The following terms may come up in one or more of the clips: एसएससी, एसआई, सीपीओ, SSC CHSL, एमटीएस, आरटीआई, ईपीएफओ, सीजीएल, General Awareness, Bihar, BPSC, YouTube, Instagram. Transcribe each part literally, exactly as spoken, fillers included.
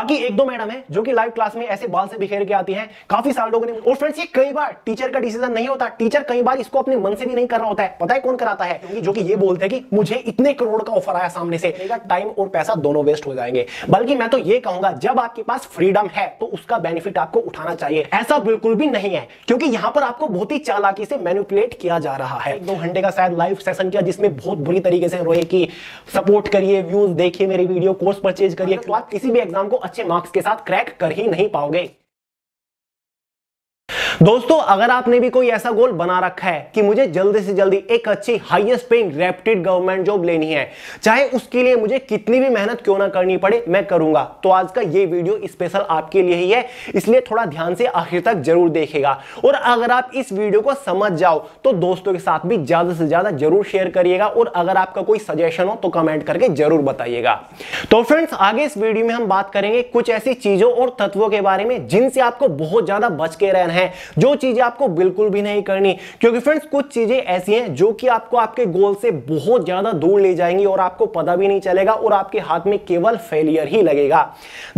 बाकी एक दो मैडम है जो कि लाइव क्लास में ऐसे बाल से बिखेर के आती है, काफी सारे लोगों ने। और फ्रेंड्स ये कई बार टीचर का डिसीजन नहीं होता, टीचर कई बार इसको अपने मन से भी नहीं कर रहा होता है। पता है कौन कराता है? जो कि ये बोलते हैं कि मुझे इतने करोड़ का ऑफर आया सामने से, टाइम और पैसा दोनों वेस्ट हो जाएंगे। बल्कि मैं तो ये कहूंगा जब आपके पास फ्रीडम है तो उसका बेनिफिट आपको उठाना चाहिए। ऐसा बिल्कुल भी नहीं है क्योंकि यहाँ पर आपको बहुत ही चालाकी से मैनिपुलेट किया जा रहा है। दो घंटे का शायद लाइव सेशन किया जिसमें बहुत बुरी तरीके से रोए कि सपोर्ट करिए, व्यूज देखिए, मेरी वीडियो कोर्स परचेज करिए, तो आप किसी भी एग्जाम को अच्छे मार्क्स के साथ क्रैक कर ही नहीं पाओगे। दोस्तों अगर आपने भी कोई ऐसा गोल बना रखा है कि मुझे जल्दी से जल्दी एक अच्छी highest paying reputed government job लेनी है, चाहे उसके लिए मुझे कितनी भी मेहनत क्यों ना करनी पड़े, मैं करूंगा, तो आज का ये वीडियो स्पेशल आपके लिए ही है, इसलिए थोड़ा ध्यान से आखिर तक जरूर देखेगा। और अगर आप इस वीडियो को समझ जाओ तो दोस्तों के साथ भी ज्यादा से ज्यादा जरूर शेयर करिएगा, और अगर आपका कोई सजेशन हो तो कमेंट करके जरूर बताइएगा। तो फ्रेंड्स आगे इस वीडियो में हम बात करेंगे कुछ ऐसी चीजों और तत्वों के बारे में जिनसे आपको बहुत ज्यादा बच के रहना है, जो चीजें आपको बिल्कुल भी नहीं करनी, क्योंकि फ्रेंड्स कुछ चीजें ऐसी हैं जो कि आपको आपके गोल से बहुत ज्यादा दूर ले जाएंगी और आपको पता भी नहीं चलेगा और आपके हाथ में केवल फेलियर ही लगेगा।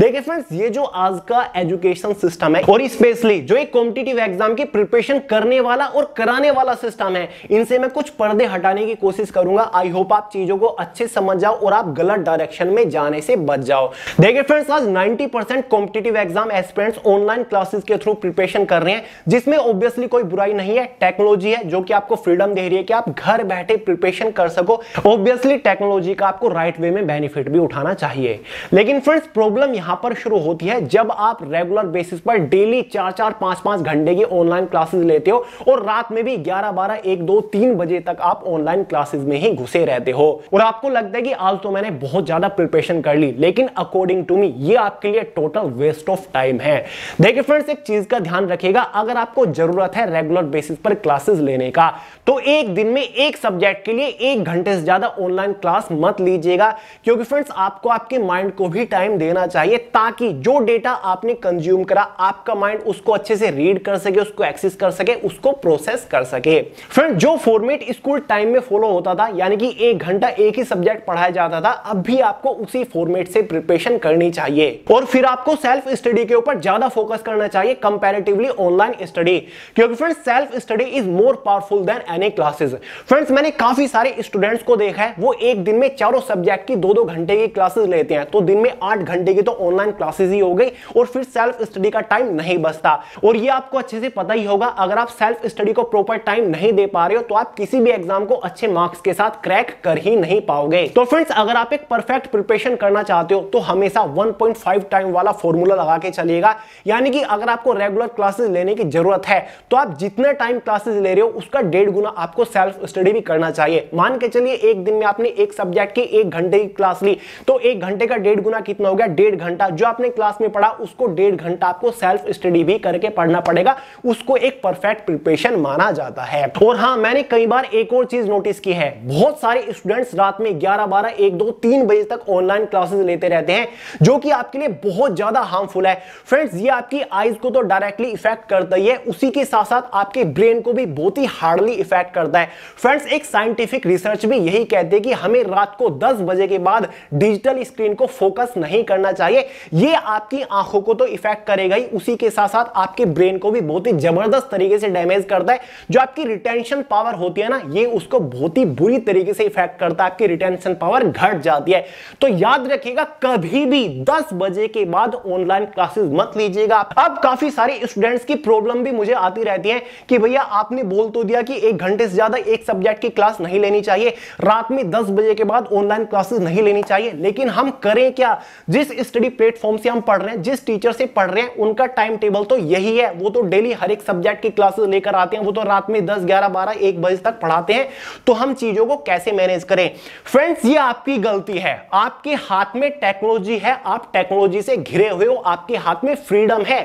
देखिए फ्रेंड्स ये जो आज का एजुकेशन सिस्टम है और स्पेशली जो एक कॉम्पिटिटिव एग्जाम की प्रिपरेशन करने वाला और कराने वाला सिस्टम है, इनसे मैं कुछ पर्दे हटाने की कोशिश करूंगा। आई होप आप चीजों को अच्छे समझ जाओ और आप गलत डायरेक्शन में जाने से बच जाओ। देखिए फ्रेंड्स आज ninety percent competitive exam aspirants online classes के थ्रू प्रिपरेशन कर रहे हैं, जिसमें ऑब्वियसली कोई बुराई नहीं है। टेक्नोलॉजी है जो कि आपको फ्रीडम दे रही है कि आप घर बैठे प्रिपरेशन कर सको। ऑब्वियसली टेक्नोलॉजी का आपको राइट वे में बेनिफिट भी उठाना चाहिए, लेकिन फ्रेंड्स प्रॉब्लम यहां पर शुरू होती है जब आप रेगुलर बेसिस पर डेली चार चार पांच पांच घंटे की ऑनलाइन क्लासेस लेते हो और रात में भी ग्यारह बारह एक दो तीन बजे तक आप ऑनलाइन क्लासेस में ही घुसे रहते हो और आपको लगता है कि आज तो मैंने बहुत ज्यादा प्रिपरेशन कर ली, लेकिन अकॉर्डिंग टू मी ये आपके लिए टोटल वेस्ट ऑफ टाइम है। देखिए फ्रेंड्स एक चीज का ध्यान रखिएगा, अगर आपको जरूरत है रेगुलर बेसिस पर क्लासेस लेने का तो एक दिन में एक सब्जेक्ट के लिए एक घंटे से ज्यादा ऑनलाइन क्लास मत लीजिएगा, क्योंकि फ्रेंड्स आपको आपके माइंड को भी टाइम देना चाहिए ताकि जो डेटा आपने कंज्यूम करा आपका माइंड उसको अच्छे से रीड कर सके, उसको एक्सेस कर सके, उसको प्रोसेस कर सके। फ्रेंड्स जो फॉर्मेट स्कूल टाइम में फॉलो होता था यानी कि एक घंटा एक ही सब्जेक्ट पढ़ाया जाता था, अब भी आपको उसी फॉर्मेट से प्रिपरेशन करनी चाहिए और फिर आपको सेल्फ स्टडी के ऊपर ज्यादा फोकस करना चाहिए कंपैरेटिवली ऑनलाइन स्टडी, क्योंकि friends self study is more powerful than any classes. Friends मैंने काफी सारे स्टूडेंट्स को देखा है वो एक दिन में चारों सब्जेक्ट की दो दो घंटे की क्लासेस लेते हैं, तो दिन में आठ घंटे की तो ऑनलाइन क्लासेस ही हो गई और फिर सेल्फ स्टडी का टाइम नहीं बचता। और ये आपको अच्छे से पता ही होगा, अगर आप सेल्फ स्टडी को प्रॉपर टाइम नहीं दे पा रहे हो तो आप किसी भी एग्जाम को अच्छे मार्क्स के साथ क्रैक कर ही नहीं पाओगे। तो फ्रेंड्स अगर आप एक परफेक्ट प्रिपरेशन करना चाहते हो तो हमेशा वन पॉइंट फाइव टाइम वाला फॉर्मूला लगा के चलिएगा, यानी कि अगर आपको रेगुलर क्लासेस लेने की जरूरत है तो आप जितना टाइम क्लासेस ले रहे हो उसका डेढ़ गुना आपको सेल्फ स्टडी भी करना चाहिए। मान के चलिए एक दिन में आपने एक सब्जेक्ट की एक घंटे की क्लास ली तो एक घंटे का डेढ़ गुना कितना हो गया? डेढ़ घंटा। जो आपने क्लास में पढ़ा उसको डेढ़ घंटा आपको सेल्फ स्टडी भी करके पढ़ना पड़ेगा, उसको एक परफेक्ट प्रिपरेशन माना जाता है। और हाँ मैंने कई बार एक और चीज नोटिस की है, बहुत सारे स्टूडेंट्स रात में ग्यारह बारह एक दो तीन बजे तक ऑनलाइन क्लासेस लेते रहते हैं जो कि आपके लिए बहुत ज्यादा हार्मफुल है। फ्रेंड्स ये आपकी आईज को तो डायरेक्टली इफेक्ट करता है, उसी के साथ साथ आपके ब्रेन को भी बहुत ही हार्डली इफेक्ट करता है। फ्रेंड्स एक साइंटिफिक रिसर्च भी यही कहते हैं कि हमें रात को दस बजे के बाद डिजिटल स्क्रीन को फोकस नहीं करना चाहिए। ये आपकी आंखों को तो इफेक्ट करेगा ही, उसी के साथ साथ आपके ब्रेन को भी बहुत ही जबरदस्त तरीके से डैमेज करता है। जो आपकी रिटेंशन पावर होती है ना, ये उसको बहुत ही बुरी तरीके से इफेक्ट करता है, आपकी रिटेंशन पावर घट जाती है। तो याद रखिएगा कभी भी दस बजे के बाद ऑनलाइन क्लासेस मत लीजिएगा। अब काफी सारे स्टूडेंट्स की प्रॉब्लम भी मुझे आती रहती है कि भैया आपने बोल तो दिया कि एक घंटे से ज्यादा एक सब्जेक्ट की क्लास नहीं लेनी चाहिए, रात में दस बजे के बाद ऑनलाइन क्लासेस नहीं लेनी चाहिए, लेकिन हम करें क्या? जिस स्टडी प्लेटफॉर्म से हम पढ़ रहे हैं, जिस टीचर से पढ़ रहे हैं, उनका टाइम टेबल तो यही है, वो तो डेली हर एक सब्जेक्ट की क्लासेस लेकर आते हैं, वो तो रात में दस ग्यारह बारह एक बजे तक पढ़ाते हैं, तो हम चीजों को कैसे मैनेज करें? फ्रेंड्स ये आपकी गलती है, आपके हाथ में टेक्नोलॉजी है, आप टेक्नोलॉजी से घिरे हुए हो, आपके हाथ में फ्रीडम है,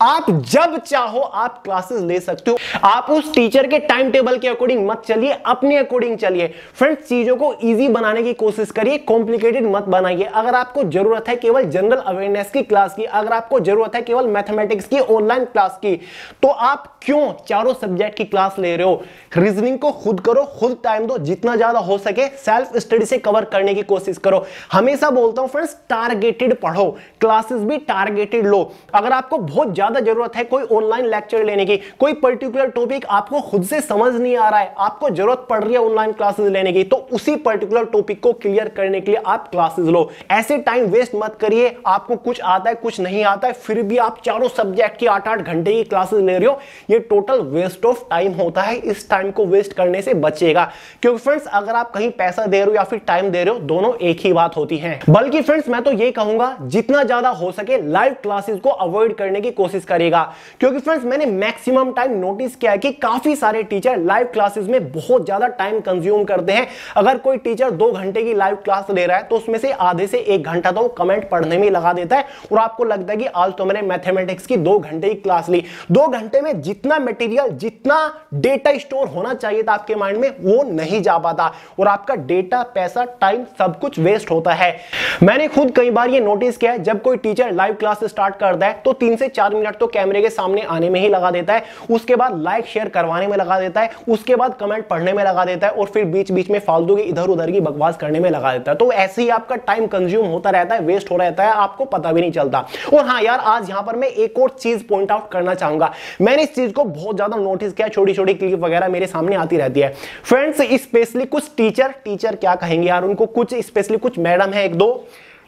आप जब चाहो हो आप क्लासेस ले सकते हो। आप उस टीचर के टाइम टेबल के अकॉर्डिंग मत चलिए, अपने अकॉर्डिंग चलिए। फ्रेंड्स, चीजों को इजी बनाने की कोशिश करिए, कॉम्प्लिकेटेड मत बनाइए। अगर आपको जरूरत है केवल जनरल अवेयरनेस की क्लास की, अगर आपको जरूरत है केवल मैथमेटिक्स की ऑनलाइन क्लास की, तो आप क्यों चारों सब्जेक्ट की क्लास ले रहे हो? रीजनिंग को खुद करो, खुद टाइम दो, जितना ज्यादा हो सके सेल्फ स्टडी से कवर करने की कोशिश करो। हमेशा बोलता हूं फ्रेंड्स, टारगेटेड पढ़ो, क्लासेस भी टारगेटेड लो। अगर आपको बहुत ज्यादा जरूरत है कोई ऑनलाइन लेक्चर लेने की, कोई पर्टिकुलर टॉपिक आपको खुद से समझ नहीं आ रहा है, आपको जरूरत पड़ रही है ऑनलाइन क्लासेस लेने की, तो उसी पर्टिकुलर टॉपिक को क्लियर करने के लिए आप क्लासेस लो। ऐसे टाइम वेस्ट मत करिए। आपको कुछ आता है कुछ नहीं आता है, फिर भी आप चारों सब्जेक्ट की आठ आठ घंटे की क्लासेस ले रहे हो, ये टोटल वेस्ट ऑफ टाइम होता है। इस टाइम को वेस्ट करने से बचेगा, क्योंकि फ्रेंड्स अगर आप कहीं पैसा दे रहे हो या फिर टाइम दे रहे हो, दोनों एक ही बात होती है। बल्कि फ्रेंड्स मैं तो ये कहूंगा जितना ज्यादा हो सके लाइव क्लासेस को अवॉइड करने की कोशिश करेगा, क्योंकि फ्रेंड्स मैंने मैक्सिमम टाइम नोटिस किया है कि काफी सारे टीचर लाइव क्लासेस में बहुत ज्यादा टाइम कंज्यूम करते हैं। अगर कोई टीचर दो घंटे की लाइव क्लास ले रहा है तो उसमें से आधे से एक घंटा तो कमेंट पढ़ने में लगा देता है, और आपको लगता है कि आज तो मैंने मैथमेटिक्स की दो घंटे की क्लास ली। दो घंटे में जितना मेटीरियल, जितना डेटा स्टोर होना चाहिए था आपके माइंड में, वो नहीं जा पाता, और आपका डेटा, पैसा, टाइम सब कुछ वेस्ट होता है। मैंने खुद कई बार ये नोटिस किया है, जब कोई टीचर लाइव क्लास स्टार्ट करता है तो तीन से चार मिनट तो कैमरे के सामने आने में ही लगा देता है, उसके बाद लाइक शेयर करवाने में लगा देता है, उसके बाद कमेंट पढ़ने में लगा देता है, और फिर बीच बीच में फालतू की इधर उधर की बकवास करने में लगा देता है। तो ऐसे ही आपका टाइम कंज्यूम होता रहता है, वेस्ट हो रहता है, आपको पता भी नहीं चलता। और हाँ यार, आज यहाँ पर मैं एक और चीज पॉइंट आउट करना चाहूंगा। मैंने इस चीज को बहुत ज्यादा नोटिस किया, छोटी छोटी क्लिप वगैरह मेरे सामने आती रहती है। फ्रेंड्स स्पेशली कुछ टीचर टीचर क्या कहेंगे यार, उनको कुछ स्पेशली कुछ मैडम है, एक दो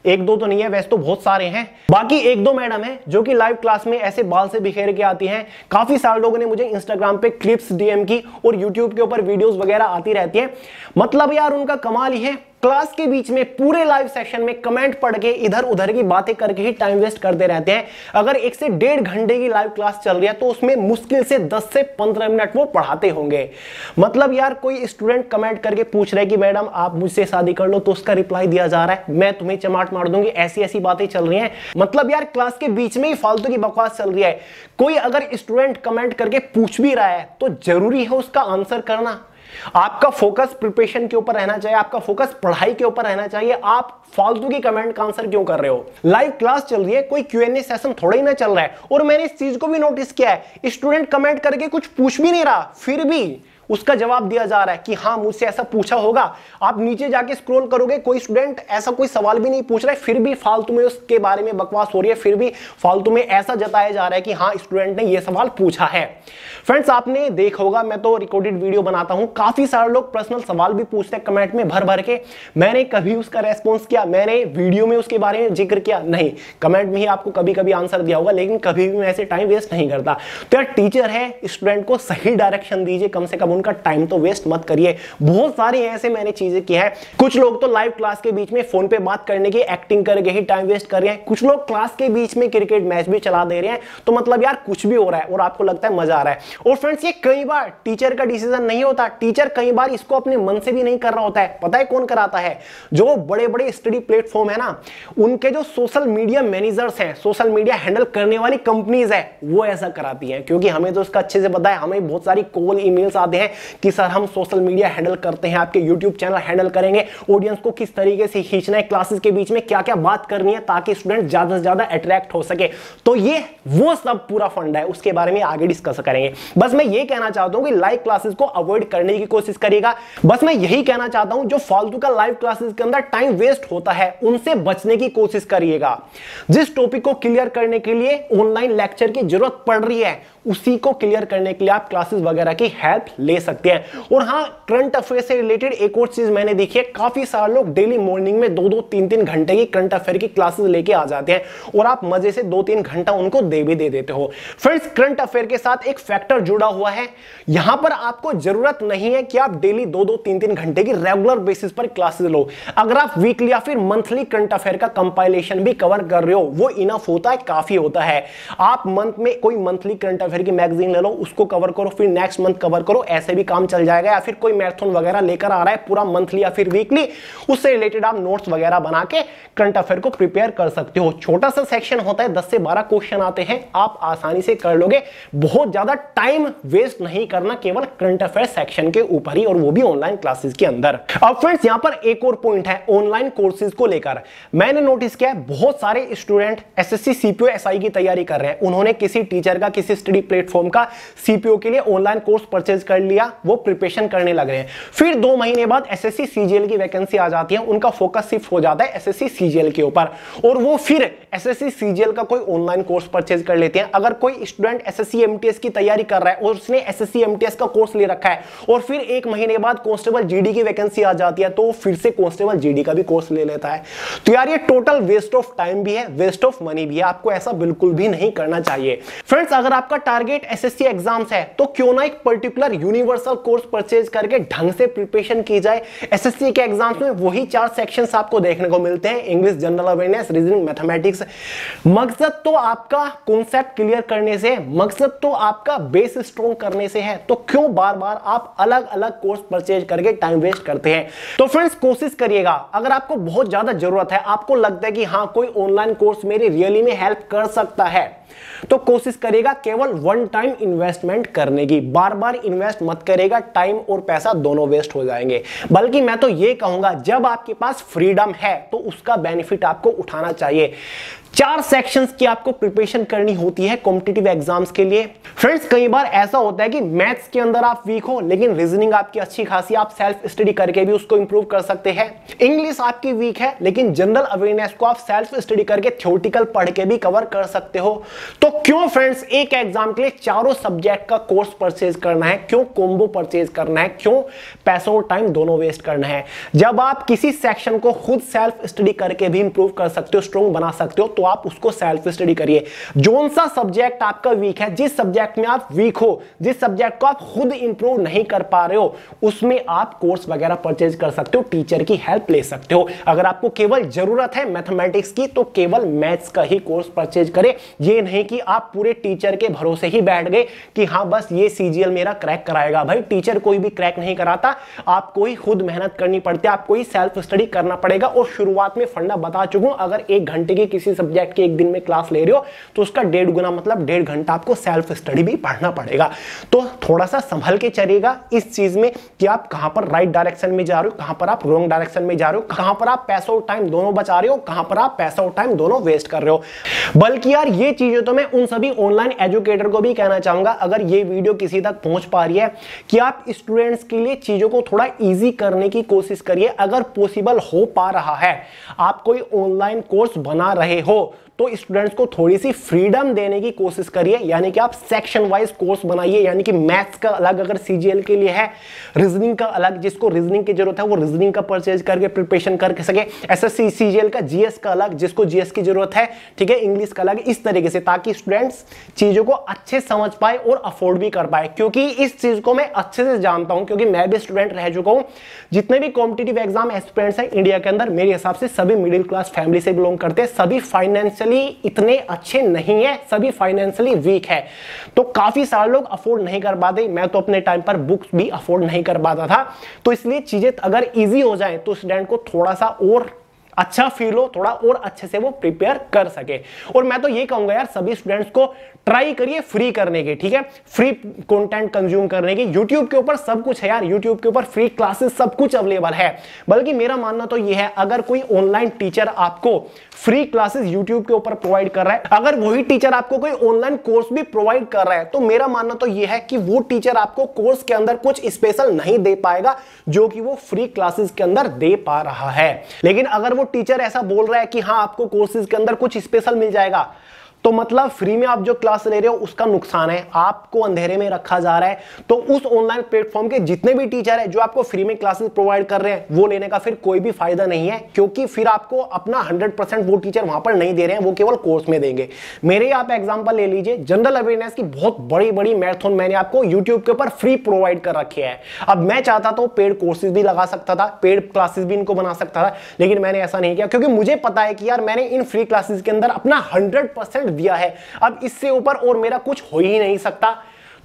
एक दो तो नहीं है वैसे तो बहुत सारे हैं, बाकी एक दो मैडम है जो कि लाइव क्लास में ऐसे बाल से बिखेर के आती हैं। काफी सारे लोगों ने मुझे इंस्टाग्राम पे क्लिप्स डीएम की, और यूट्यूब के ऊपर वीडियोस वगैरह आती रहती हैं। मतलब यार उनका कमाल ही है, क्लास के बीच में पूरे लाइव सेशन में कमेंट पढ़ के इधर उधर की बातें करके ही टाइम वेस्ट करते रहते हैं। अगर एक से डेढ़ घंटे की लाइव क्लास चल रही है तो उसमें मुश्किल से दस से पंद्रह मिनट वो पढ़ाते होंगे। मतलब यार कोई स्टूडेंट कमेंट करके पूछ रहे कि मैडम आप मुझसे शादी कर लो, तो उसका रिप्लाई दिया जा रहा है मैं तुम्हें चमाट मार दूंगी, ऐसी ऐसी बातें चल रही है। मतलब यार क्लास के बीच में ही फालतू की बकवास चल रही है। कोई अगर स्टूडेंट कमेंट करके पूछ भी रहा है तो जरूरी है उसका आंसर करना। आपका फोकस प्रिपरेशन के ऊपर रहना चाहिए, आपका फोकस पढ़ाई के ऊपर रहना चाहिए। आप फालतू की कमेंट का आंसर क्यों कर रहे हो? लाइव क्लास चल रही है, कोई क्यूएनए सेशन थोड़ा ही ना चल रहा है। और मैंने इस चीज को भी नोटिस किया है, स्टूडेंट कमेंट करके कुछ पूछ भी नहीं रहा, फिर भी उसका जवाब दिया जा रहा है कि हाँ मुझसे ऐसा पूछा होगा। आप नीचे जाके स्क्रॉल करोगे, कोई स्टूडेंट ऐसा कोई सवाल भी नहीं पूछ रहा है, फिर भी फालतू में उसके बारे में बकवास हो रही है, फिर भी फालतू में ऐसा जताया जा रहा है कि हाँ स्टूडेंट ने यह सवाल पूछा है। फ्रेंड्स आपने देखा होगा, मैं तो रिकॉर्डेड वीडियो बनाता हूँ, काफी सारे लोग पर्सनल सवाल भी पूछते हैं कमेंट में भर भर के। मैंने कभी उसका रेस्पॉन्स किया? मैंने वीडियो में उसके बारे में जिक्र किया नहीं, कमेंट में ही आपको कभी कभी आंसर दिया होगा, लेकिन कभी भी मैं ऐसे टाइम वेस्ट नहीं करता। तो यार टीचर है, स्टूडेंट को सही डायरेक्शन दीजिए, कम से कम उनका टाइम तो वेस्ट मत करिए। बहुत सारी ऐसे मैंने चीजें की हैं। कुछ लोग तो लाइव क्लास के बीच में फोन पे बात करने की एक्टिंग करके ही टाइम वेस्ट कर रहे हैं, कुछ लोग क्लास के बीच में क्रिकेट मैच भी चला दे रहे हैं। तो मतलब यार कुछ भी हो रहा है और आपको लगता है मजा आ रहा है। और फ्रेंड्स ये कई बार टीचर का डिसीजन नहीं होता, टीचर कई बार इसको अपने मन से भी नहीं कर रहा होता है। पता है कौन कराता है? जो बड़े बड़े स्टडी प्लेटफॉर्म है ना, उनके जो सोशल मीडिया मैनेजर्स हैं, सोशल मीडिया हैंडल करने वाली कंपनीज है, वो ऐसा कराती है। क्योंकि हमें तो उसका अच्छे से पता है, हमें बहुत सारी कॉल ईमेल्स आते हैं कि सर हम सोशल मीडिया हैंडल करते हैं, आपके यूट्यूब चैनल हैंडल करेंगे, ऑडियंस को किस तरीके से खींचना है, क्लासेस के बीच में क्या क्या बात करनी है ताकि स्टूडेंट ज्यादा से ज्यादा अट्रैक्ट हो सके। तो ये वो सब पूरा फंड है, उसके बारे में आगे डिस्कस करेंगे। बस मैं ये कहना चाहता हूँ कि लाइव क्लासेस को अवॉइड करने की कोशिश करेगा। बस मैं यही कहना चाहता हूँ, जो फालतू का लाइव क्लासेस के अंदर टाइम वेस्ट होता है उनसे बचने की कोशिश करिएगा। जिस टॉपिक को क्लियर करने के लिए ऑनलाइन लेक्चर की जरूरत पड़ रही है, उसी को क्लियर करने के लिए आप क्लासेस वगैरह की हेल्प ले सकते हैं। और हाँ, करंट अफेयर से रिलेटेड एक और चीज मैंने देखी है, काफी सारे लोग डेली मॉर्निंग में दो दो तीन तीन घंटे की करंट अफेयर की क्लासेस लेके आ जाते हैं, और आप मजे से दो तीन घंटा उनको दे भी दे देते हो। फ्रेंड्स करंट अफेयर के साथ एक फैक्टर जुड़ा हुआ है, यहां पर आपको जरूरत नहीं है कि आप डेली दो दो तीन तीन घंटे की रेगुलर बेसिस पर क्लासेस लो। अगर आप वीकली या फिर मंथली करंट अफेयर का कंपाइलेशन भी कवर कर रहे हो, वो इनफ होता है, काफी होता है। आप मंथ में कोई मंथली करंट अफेयर की मैगजीन ले लो, उसको कवर करो, फिर नेक्स्ट मंथ कवर करो, ऐसे भी काम चल जाएगा, या फिर कोई मैराथन वगैरह लेकर आ रहा है पूरा मंथली या फिर वीकली, उससे रिलेटेड आप नोट्स वगैरह बना के करंट अफेयर को प्रिपेयर कर सकते हो। छोटा सा सेक्शन होता है, दस से बारह क्वेश्चन आते हैं, आप आसानी से कर लोगे। बहुत ज्यादा टाइम वेस्ट नहीं करना केवल करंट अफेयर सेक्शन के ऊपर ही, और वो भी ऑनलाइन क्लासेस के अंदर। अब फ्रेंड्स यहां पर एक और पॉइंट है ऑनलाइन कोर्सेज को लेकर। मैंने नोटिस किया है बहुत सारे स्टूडेंट एसएससी सीपीओ एसआई की तैयारी कर रहे हैं, उन्होंने किसी टीचर का किसी स्टडी प्लेटफॉर्म का सीपीओ के लिए ऑनलाइन कोर्स परचेज कर लिया, वो प्रिपरेशन करने लग रहे हैं। फिर दो महीने बाद एसएससी सीजीएल की वैकेंसी आ जाती है, उनका फोकस शिफ्ट हो जाता है एसएससी सीजीएल के ऊपर, और वो फिर एसएससी सीजीएल का कोई ऑनलाइन कोर्स परचेज कर लेते हैं। अगर कोई स्टूडेंट एसएससी एमटीएस की तैयारी कर रहा है और उसने एसएससी एमटीएस का कोर्स ले रखा है, और फिर एक महीने बाद कांस्टेबल जीडी की वैकेंसी आ जाती है, तो फिर से कांस्टेबल जीडी का भी कोर्स ले लेता है। तो यार ये टोटल वेस्ट ऑफ टाइम भी है, वेस्ट ऑफ मनी भी है, आपको ऐसा बिल्कुल भी नहीं करना चाहिए। फ्रेंड्स अगर आपका टारगेट एसएससी एग्जाम्स है, तो क्यों ना एक पर्टिकुलर यूनिवर्सल कोर्स परचेज करके ढंग से प्रिपरेशन की जाए। एसएससी के एग्जाम्स में वही चार सेक्शंस आपको देखने को मिलते हैं, English, general awareness, reasoning, mathematics. मकसद तो आपका कॉन्सेप्ट क्लियर करने से, मकसद तो आपका बेस स्ट्रॉन्ग करने से है, तो क्यों बार बार आप अलग अलग कोर्स परचेज करके टाइम वेस्ट करते हैं। तो फ्रेंड्स कोशिश करिएगा, अगर आपको बहुत ज्यादा जरूरत है, आपको लगता है कि हाँ कोई ऑनलाइन कोर्स मेरी रियली में हेल्प कर सकता है, तो कोशिश करेगा केवल वन टाइम इन्वेस्टमेंट करने की। बार बार इन्वेस्ट मत करेगा, टाइम और पैसा दोनों वेस्ट हो जाएंगे। बल्कि मैं तो ये कहूंगा जब आपके पास फ्रीडम है तो उसका बेनिफिट आपको उठाना चाहिए। चार सेक्शंस की आपको प्रिपरेशन करनी होती है कॉम्पिटिटिव एग्जाम्स के लिए। फ्रेंड्स कई बार ऐसा होता है कि मैथ्स के अंदर आप वीक हो लेकिन रीजनिंग आपकी अच्छी खासी, आप सेल्फ स्टडी करके भी उसको इंप्रूव कर सकते हैं। इंग्लिश आपकी वीक है लेकिन जनरल अवेयरनेस को आप सेल्फ स्टडी करके थ्योरेटिकल पढ़ के भी कवर कर सकते हो। तो क्यों फ्रेंड्स एक एग्जाम के लिए चारों सब्जेक्ट का कोर्स परचेज करना है, क्यों कॉम्बो परचेज करना है, क्यों पैसों और टाइम दोनों वेस्ट करना है, जब आप किसी सेक्शन को खुद सेल्फ स्टडी करके भी इंप्रूव कर सकते हो, स्ट्रॉन्ग बना सकते हो, तो आप उसको सेल्फ स्टडी करिए। जोन सा सब्जेक्ट आपका वीक है, जिस सब्जेक्ट में आप वीक हो, जिस सब्जेक्ट को आप खुद इंप्रूव नहीं कर पा रहे हो, उसमें आप कोर्स वगैरह परचेज कर सकते हो, टीचर की हेल्प ले सकते हो। अगर आपको केवल जरूरत है मैथमेटिक्स की तो केवल मैथ्स का ही कोर्स परचेज करें। ये नहीं कि आप पूरे टीचर के भरोसे ही बैठ गए कि हाँ बस ये सीजीएल मेरा क्रैक कराएगा। भाई टीचर कोई भी क्रैक नहीं कराता, आपको ही खुद मेहनत करनी पड़ती है, आपको ही सेल्फ स्टडी करना पड़ेगा। और शुरुआत में फंडा बता चुका हूं, अगर एक घंटे की किसी सब्जेक्ट के एक दिन में क्लास ले रहे हो तो उसका डेढ़ गुना मतलब डेढ़ घंटा आपको सेल्फ स्टडी भी पढ़ना पड़ेगा। तो थोड़ा सा संभल के चलिएगा इस चीज में कि आप कहां पर राइट डायरेक्शन में जा रहे हो, कहां पर आप रॉन्ग डायरेक्शन में जा रहे हो, कहां पर आप पैसा और टाइम दोनों बचा रहे हो, कहां पर आप पैसा और टाइम दोनों वेस्ट कर रहे हो। बल्कि यार ये चीजें तो मैं उन सभी ऑनलाइन एजुकेटर को भी कहना चाहूंगा, अगर ये वीडियो किसी तक पहुंच पा रही है, कि आप स्टूडेंट्स के लिए चीजों को थोड़ा ईजी करने की कोशिश करिए। अगर पॉसिबल हो पा रहा है, आप कोई ऑनलाइन कोर्स बना रहे हो तो स्टूडेंट्स को थोड़ी सी फ्रीडम देने की कोशिश करिए, यानी कि आप सेक्शन वाइज कोर्स बनाइए। यानी कि मैथ्स का अलग अगर सीजीएल के लिए है, रीजनिंग का अलग, जिसको रीजनिंग की जरूरत है वो रीजनिंग का परचेज करके प्रिपरेशन कर सके। एसएससी सीजीएल का जीएस का अलग, जिसको जीएस की जरूरत है, ठीक है, इंग्लिश का अलग, इस तरीके से, ताकि स्टूडेंट्स चीजों को अच्छे समझ पाए और अफोर्ड भी कर पाए। क्योंकि इस चीज को मैं अच्छे से जानता हूं, क्योंकि मैं भी स्टूडेंट रह चुका हूं। जितने भी कॉम्पिटिटिव एग्जाम एस्पिरेंट्स हैं इंडिया के अंदर, मेरे हिसाब से सभी मिडिल क्लास फैमिली से बिलोंग करते हैं, सभी फाइनेंशियल इतने अच्छे नहीं है, सभी फाइनेंशियली वीक है, तो काफी सारे लोग अफोर्ड नहीं कर पाते। मैं तो अपने टाइम पर बुक्स भी अफोर्ड नहीं कर पाता था, तो इसलिए चीजें अगर इजी हो जाए तो स्टूडेंट को थोड़ा सा और अच्छा फील हो, थोड़ा और अच्छे से वो प्रिपेयर कर सके। और मैं तो ये कहूंगा यार सभी स्टूडेंट्स को ट्राई करिए फ्री करने की, ठीक है, फ्री कंटेंट कंज्यूम करने की। यूट्यूब के ऊपर सब कुछ है यार, यूट्यूब के ऊपर फ्री क्लासेस सब कुछ अवेलेबल है। बल्कि मेरा मानना तो ये है, अगर कोई ऑनलाइन टीचर आपको फ्री क्लासेस यूट्यूब के ऊपर प्रोवाइड कर रहा है, अगर वही टीचर आपको कोई ऑनलाइन कोर्स भी प्रोवाइड कर रहा है, तो मेरा मानना तो ये है कि वो टीचर आपको कोर्स के अंदर कुछ स्पेशल नहीं दे पाएगा जो कि वो फ्री क्लासेस के अंदर दे पा रहा है। लेकिन अगर वो टीचर ऐसा बोल रहा है कि हाँ आपको कोर्सेज के अंदर कुछ स्पेशल मिल जाएगा, तो मतलब फ्री में आप जो क्लास ले रहे हो उसका नुकसान है, आपको अंधेरे में रखा जा रहा है। तो उस ऑनलाइन प्लेटफॉर्म के जितने भी टीचर है जो आपको फ्री में क्लासेस प्रोवाइड कर रहे हैं, वो लेने का फिर कोई भी फायदा नहीं है, क्योंकि फिर आपको अपना हंड्रेड परसेंट वो टीचर वहां पर नहीं दे रहे हैं, वो केवल कोर्स में देंगे। मेरे आप एग्जाम्पल ले लीजिए, जनरल अवेयरनेस की बहुत बड़ी बड़ी मैराथन मैंने आपको यूट्यूब के ऊपर फ्री प्रोवाइड कर रखी है। अब मैं चाहता तो पेड कोर्सेज भी लगा सकता था, पेड क्लासेज भी इनको बना सकता था, लेकिन मैंने ऐसा नहीं किया, क्योंकि मुझे पता है कि यार मैंने इन फ्री क्लासेज के अंदर अपना हंड्रेड परसेंट दिया है, अब इससे ऊपर और मेरा कुछ हो ही नहीं सकता।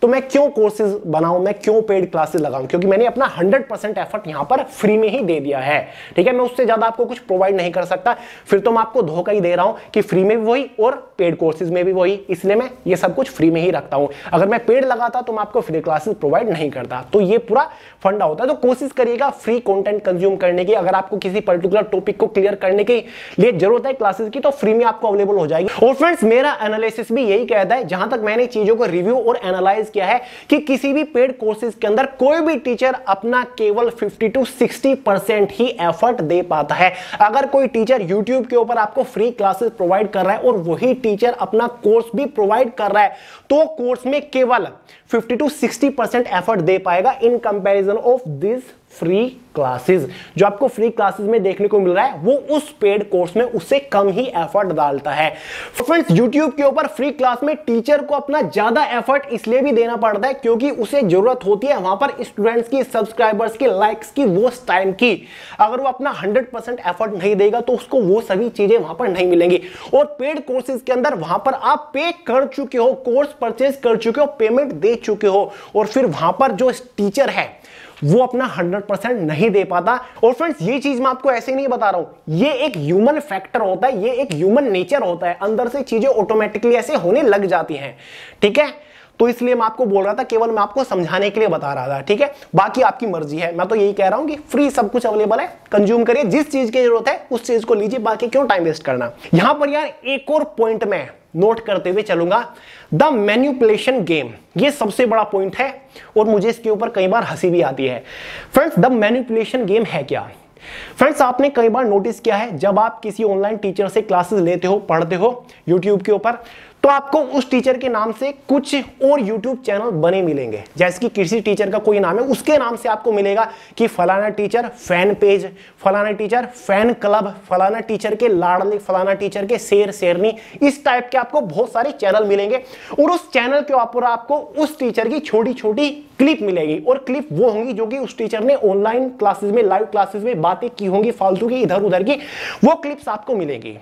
तो मैं क्यों कोर्सेज बनाऊं, मैं क्यों पेड क्लासेस लगाऊं, क्योंकि मैंने अपना हंड्रेड परसेंट एफर्ट यहां पर फ्री में ही दे दिया है। ठीक है, मैं उससे ज्यादा आपको कुछ प्रोवाइड नहीं कर सकता, फिर तो मैं आपको धोखा ही दे रहा हूं कि फ्री में भी वही और पेड कोर्सेज में भी वही, इसलिए मैं ये सब कुछ फ्री में ही रखता हूं। अगर मैं पेड लगाता तो मैं आपको फ्री क्लासेस प्रोवाइड नहीं करता। तो ये पूरा फंडा होता है। तो कोशिश करिएगा फ्री कंटेंट कंज्यूम करने की। अगर आपको किसी पर्टिकुलर टॉपिक को क्लियर करने के लिए जरूरत है क्लासेस की, तो फ्री में आपको अवेलेबल हो जाएगी। और फ्रेंड्स, मेरा एनालिसिस भी यही कहता है, जहां तक मैंने चीजों को रिव्यू और एनालाइज किया है, कि किसी भी पेड कोर्सेज के अंदर कोई भी टीचर अपना केवल फिफ्टी टू सिक्सटी परसेंट ही एफर्ट दे पाता है। अगर कोई टीचर यूट्यूब के ऊपर आपको फ्री क्लासेस प्रोवाइड कर रहा है और वही टीचर अपना कोर्स भी प्रोवाइड कर रहा है, तो कोर्स में केवल fifty to sixty percent effort दे पाएगा in comparison of this free classes. जो आपको फ्री क्लासेस में देखने को मिल रहा है वो उस पेड कोर्स में उससे कम ही एफर्ट डालता है। फ्रेंड्स, YouTube के ऊपर फ्री क्लास में टीचर को अपना ज्यादा एफर्ट इसलिए भी देना पड़ता है क्योंकि उसे जरूरत होती है वहां पर स्टूडेंट्स की, सब्सक्राइबर्स की, लाइक्स की, वॉच टाइम की। अगर वो अपना हंड्रेड परसेंट एफर्ट नहीं देगा तो उसको वो सभी चीजें वहां पर नहीं मिलेंगी। और पेड कोर्सेज के अंदर वहां पर आप पे कर चुके हो, कोर्स परचेज कर चुके हो, पेमेंट दे चुके हो, और फिर वहां पर जो टीचर है वो अपना हंड्रेड परसेंट नहीं दे पाता। और फ्रेंड्स, ये चीज मैं आपको ऐसे ही नहीं बता रहा हूं, ये एक ह्यूमन फैक्टर होता है, ये एक ह्यूमन नेचर होता है, अंदर से चीजें ऑटोमेटिकली ऐसे होने लग जाती हैं। ठीक है, तो इसलिए मैं आपको बोल रहा था, केवल मैं आपको समझाने के लिए बता रहा था। ठीक है, बाकी आपकी मर्जी है। मैं तो यही कह रहा हूं कि फ्री सब कुछ अवेलेबल है, कंज्यूम करिए, जिस चीज की जरूरत है उस चीज को लीजिए, बाकी क्यों टाइम वेस्ट करना। यहां पर यार एक और पॉइंट में नोट करते हुए चलूंगा, द मैनिपुलेशन गेम। ये सबसे बड़ा पॉइंट है और मुझे इसके ऊपर कई बार हंसी भी आती है। फ्रेंड्स, द मैनिपुलेशन गेम है क्या? फ्रेंड्स, आपने कई बार नोटिस किया है, जब आप किसी ऑनलाइन टीचर से क्लासेस लेते हो, पढ़ते हो यूट्यूब के ऊपर, तो आपको उस टीचर के नाम से कुछ और यूट्यूब चैनल बने मिलेंगे। जैसे कि किसी टीचर का कोई नाम है, उसके नाम से आपको मिलेगा कि फलाना टीचर फैन पेज, फलाना टीचर फैन क्लब, फलाना टीचर के लाडले, फलाना टीचर के शेर शेरनी, इस टाइप के आपको बहुत सारे चैनल मिलेंगे। और उस चैनल के ऊपर आपको उस टीचर की छोटी छोटी क्लिप मिलेगी, और क्लिप वो होंगी जो कि उस टीचर ने ऑनलाइन क्लासेस में, लाइव क्लासेस में बातें की होंगी, फालतू की इधर उधर की, वो क्लिप्स आपको मिलेगी।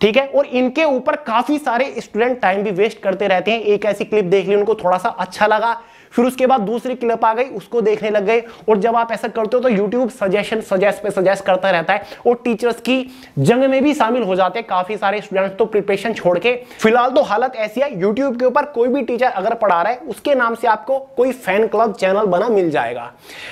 ठीक है, और इनके ऊपर काफी सारे स्टूडेंट टाइम भी वेस्ट करते रहते हैं। एक ऐसी क्लिप देख ली, उनको थोड़ा सा अच्छा लगा, फिर उसके बाद दूसरी क्लिप आ गई, उसको देखने लग गए। और जब आप ऐसा करते हो तो YouTube सजेशन सजेस्ट पे सजेस्ट करता रहता है, और टीचर्स की जंग में भी शामिल हो जाते हैं काफी सारे स्टूडेंट्स, तो प्रिपरेशन छोड़ के। फिलहाल तो हालत ऐसी है, YouTube के ऊपर कोई भी टीचर अगर पढ़ा रहा है, उसके नाम से आपको कोई फैन क्लब चैनल बना मिल जाएगा।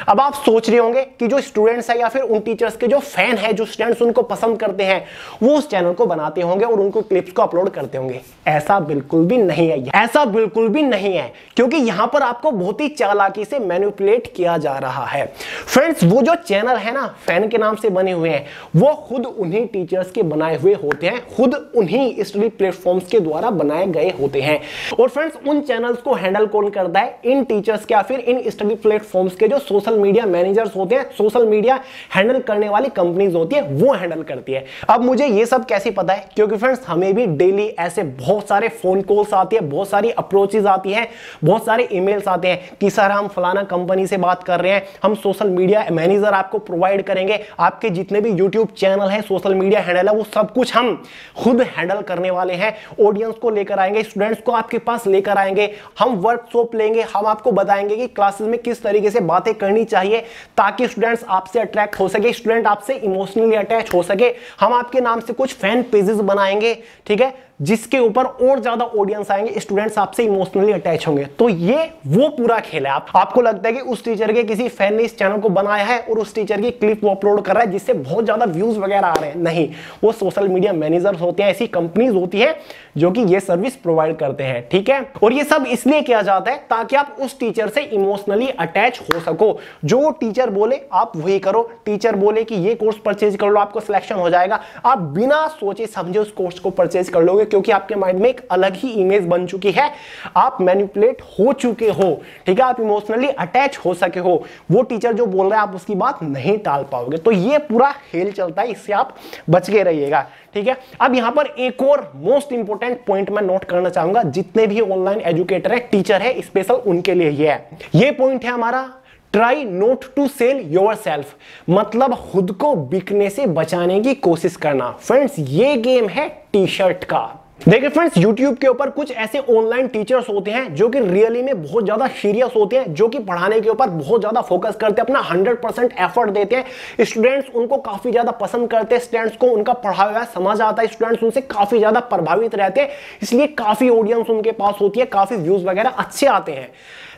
अब आप सोच रहे होंगे कि जो स्टूडेंट्स है या फिर उन टीचर्स के जो फैन है, जो स्टूडेंट्स उनको पसंद करते हैं, वो उस चैनल को बनाते होंगे और उनको क्लिप्स को अपलोड करते होंगे। ऐसा बिल्कुल भी नहीं है, ऐसा बिल्कुल भी नहीं है, क्योंकि यहां पर आपको बहुत ही चालाकी से मैनिपुलेट किया जा रहा है। फ्रेंड्स, वो जो चैनल है ना फैन के नाम से बने हुए हैं, वो खुद उन्हीं टीचर्स के बनाए हुए होते हैं, खुद उन्हीं स्टडी प्लेटफॉर्म्स के द्वारा बनाए गए होते हैं। और फ्रेंड्स, उन चैनल्स को हैंडल कौन करता है? इन टीचर्स के या फिर इन स्टडी प्लेटफॉर्म्स के जो सोशल मीडिया मैनेजर्स होते हैं, सोशल मीडिया हैंडल करने वाली कंपनीज होती है, वो हैंडल करती है। अब मुझे ये सब कैसे पता है? क्योंकि फ्रेंड्स, हमें भी डेली ऐसे बहुत सारे फोन कॉल्स आती है, बहुत सारी अप्रोचेस आती हैं, बहुत सारे ईमेल्स आते हैं कि सर हम फलाना कंपनी से बात कर रहे हैं, हम सोशल मीडिया मैनेजर आपको प्रोवाइड करेंगे, आपके जितने भी यूट्यूब चैनल हैं, सोशल मीडिया हैंडल है, वो सब कुछ हम खुद हैंडल करने वाले हैं। ऑडियंस को लेकर आएंगे, स्टूडेंट्स को आपके पास लेकर आएंगे, हम वर्कशॉप लेंगे, हम आपको बताएंगे कि क्लासेस में किस तरीके से बातें करनी चाहिए ताकि स्टूडेंट्स आपसे अट्रैक्ट हो सके, स्टूडेंट आपसे इमोशनली अटैच हो सके। हम आपके नाम से कुछ फैन पेजेस बनाएंगे, ठीक है, जिसके ऊपर और ज्यादा ऑडियंस आएंगे, स्टूडेंट्स आपसे इमोशनली अटैच होंगे। तो ये वो पूरा खेल है। आप, आपको लगता है कि उस टीचर के किसी फैन ने इस चैनल को बनाया है और उस टीचर की क्लिप वो अपलोड कर रहा है जिससे बहुत ज्यादा व्यूज वगैरह आ रहे हैं। नहीं, वो सोशल मीडिया मैनेजर्स होते हैं, ऐसी कंपनीज होती है जो कि ये सर्विस प्रोवाइड करते हैं। ठीक है, और ये सब इसलिए किया जाता है ताकि आप उस टीचर से इमोशनली अटैच हो सको। जो टीचर बोले आप वही करो, टीचर बोले कि ये कोर्स परचेज कर लो, आपको सिलेक्शन हो जाएगा, आप बिना सोचे समझे उस कोर्स को परचेज कर लोगे, क्योंकि आपके माइंड में एक अलग ही इमेज बन चुकी है, आप मैनिपुलेट हो चुके हो। ठीक है, आप इमोशनली अटैच हो सके हो, वो टीचर जो बोल रहा है आप उसकी बात नहीं टाल पाओगे। तो ये पूरा खेल चलता है, इससे आप बच के रहिएगा। ठीक है, अब यहां पर एक और मोस्ट इंपोर्टेंट पॉइंट मैं नोट करना चाहूंगा, जितने भी ऑनलाइन एजुकेटर है, टीचर है, स्पेशल उनके लिए ये है, ये पॉइंट है हमारा, try not to sell yourself, मतलब खुद को बिकने से बचाने की कोशिश करना। फ्रेंड्स, ये गेम है टी शर्ट का। देखिए फ्रेंड्स, YouTube के ऊपर कुछ ऐसे ऑनलाइन टीचर्स होते हैं जो कि रियली में बहुत ज्यादा सीरियस होते हैं, जो कि पढ़ाने के ऊपर बहुत ज्यादा फोकस करते हैं, अपना हंड्रेड परसेंट एफर्ट देते हैं। स्टूडेंट्स उनको काफी ज्यादा पसंद करते हैं, स्टूडेंट्स को उनका पढ़ा हुआ समझ आता है, स्टूडेंट्स उनसे काफी ज्यादा प्रभावित रहते हैं, इसलिए काफी ऑडियंस उनके पास होती है, काफी व्यूज वगैरह अच्छे आते हैं।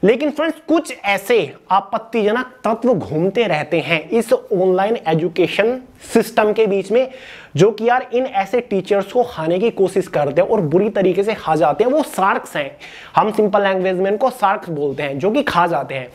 लेकिन फ्रेंड्स कुछ ऐसे आपत्तिजनक तत्व घूमते रहते हैं इस ऑनलाइन एजुकेशन सिस्टम के बीच में, जो कि यार इन ऐसे टीचर्स को खाने की कोशिश करते हैं और बुरी तरीके से खा जाते हैं। वो शार्क्स हैं, हम सिंपल लैंग्वेज में इनको शार्क्स बोलते हैं, जो कि खा जाते हैं।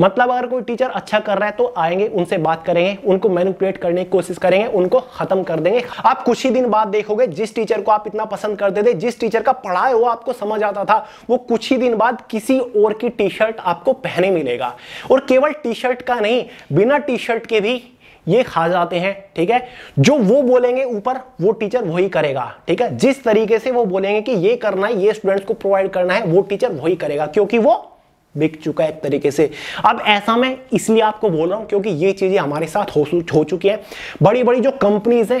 मतलब अगर कोई टीचर अच्छा कर रहा है तो आएंगे, उनसे बात करेंगे, उनको मैनिपुलेट करने की कोशिश करेंगे, उनको खत्म कर देंगे। आप कुछ ही दिन बाद देखोगे जिस टीचर को आप इतना पसंद करते थे, जिस टीचर का पढ़ाया हुआ आपको समझ आता था, वो कुछ ही दिन बाद किसी और की टी शर्ट आपको पहने मिलेगा। और केवल टी शर्ट का नहीं, बिना टी शर्ट के भी ये खा जाते हैं। ठीक है, जो वो बोलेंगे ऊपर वो टीचर वही करेगा। ठीक है, जिस तरीके से वो बोलेंगे कि ये करना है, ये स्टूडेंट्स को प्रोवाइड करना है, वो टीचर वही करेगा, क्योंकि वो बिक चुका है एक तरीके से। अब ऐसा मैं इसलिए आपको बोल रहा हूं क्योंकि ये चीजें हमारे साथ हो चुकी है। बड़ी बड़ी जो कंपनीज है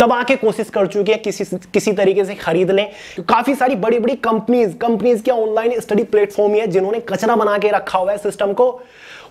दबा के कोशिश कर चुकी है किसी किसी तरीके से खरीद लें। काफी सारी बड़ी बड़ी कंपनीज कंपनीज के ऑनलाइन स्टडी प्लेटफॉर्म है जिन्होंने कचरा बना के रखा हुआ है सिस्टम को,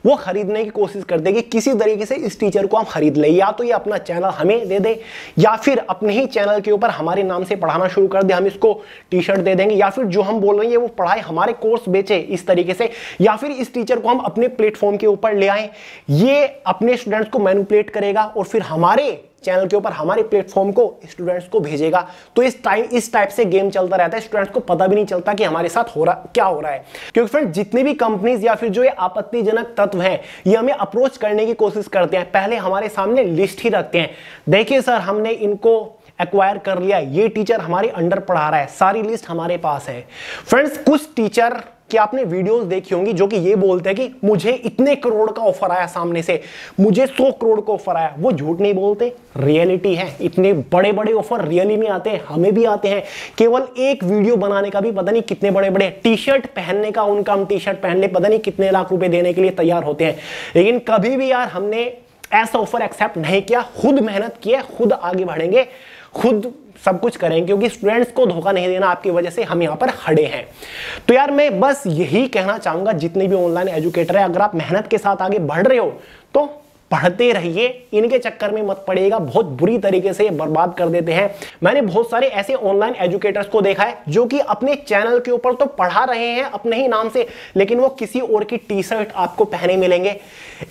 वो खरीदने की कोशिश करते हैं कि किसी तरीके से इस टीचर को हम खरीद ले, या तो ये अपना चैनल हमें दे दे, या फिर अपने ही चैनल के ऊपर हमारे नाम से पढ़ाना शुरू कर दे, हम इसको टी शर्ट दे देंगे, या फिर जो हम बोल रहे हैं वो पढ़ाए, हमारे कोर्स बेचे इस तरीके से, या फिर इस टीचर को हम अपने प्लेटफॉर्म के ऊपर ले आए, ये अपने स्टूडेंट्स को मैनिपुलेट करेगा और फिर हमारे चैनल के ऊपर हमारे प्लेटफॉर्म को स्टूडेंट्स को भेजेगा। तो इस टाइम इस टाइप से गेम चलता रहता है, स्टूडेंट्स को पता भी नहीं चलता कि हमारे साथ हो रहा क्या हो रहा है। क्योंकि फ्रेंड्स जितनी भी कंपनीज या फिर जो ये आपत्तिजनक तत्व हैं ये हमें अप्रोच करने की कोशिश करते हैं, पहले हमारे सामने लिस्ट ही रखते हैं, देखिए सर हमने इनको एक्वायर कर लिया, ये टीचर हमारे अंडर पढ़ा रहा है, सारी लिस्ट हमारे पास है। फ्रेंड्स कुछ टीचर कि आपने वीडियोस देखी होंगी जो कि ये बोलते हैं कि मुझे इतने करोड़ का ऑफर आया सामने से, मुझे सौ करोड़ का ऑफर आया। वो झूठ नहीं बोलते, रियलिटी है, इतने बड़े बड़े ऑफर रियली में आते हैं, हमें भी आते हैं। केवल एक वीडियो बनाने का भी पता नहीं कितने बड़े बड़े टी शर्ट पहनने का उनका, हम टी शर्ट पहन ले पता नहीं कितने लाख रुपए देने के लिए तैयार होते हैं, लेकिन कभी भी यार हमने ऐसा ऑफर एक्सेप्ट नहीं किया। खुद मेहनत किया, खुद आगे बढ़ेंगे, खुद सब कुछ करेंगे, क्योंकि स्टूडेंट्स को धोखा नहीं देना, आपकी वजह से हम यहाँ पर खड़े हैं। तो यार मैं बस यही कहना चाहूँगा जितने भी ऑनलाइन एजुकेटर हैं, अगर आप मेहनत के साथ आगे बढ़ रहे हो तो पढ़ते रहिए, इनके चक्कर में मत पड़िएगा, बहुत बुरी तरीके से ये बर्बाद कर देते हैं। मैंने बहुत सारे ऐसे ऑनलाइन एजुकेटर्स को देखा है जो कि अपने चैनल के ऊपर तो पढ़ा रहे हैं अपने ही नाम से, लेकिन वो किसी और की टी शर्ट आपको पहने मिलेंगे,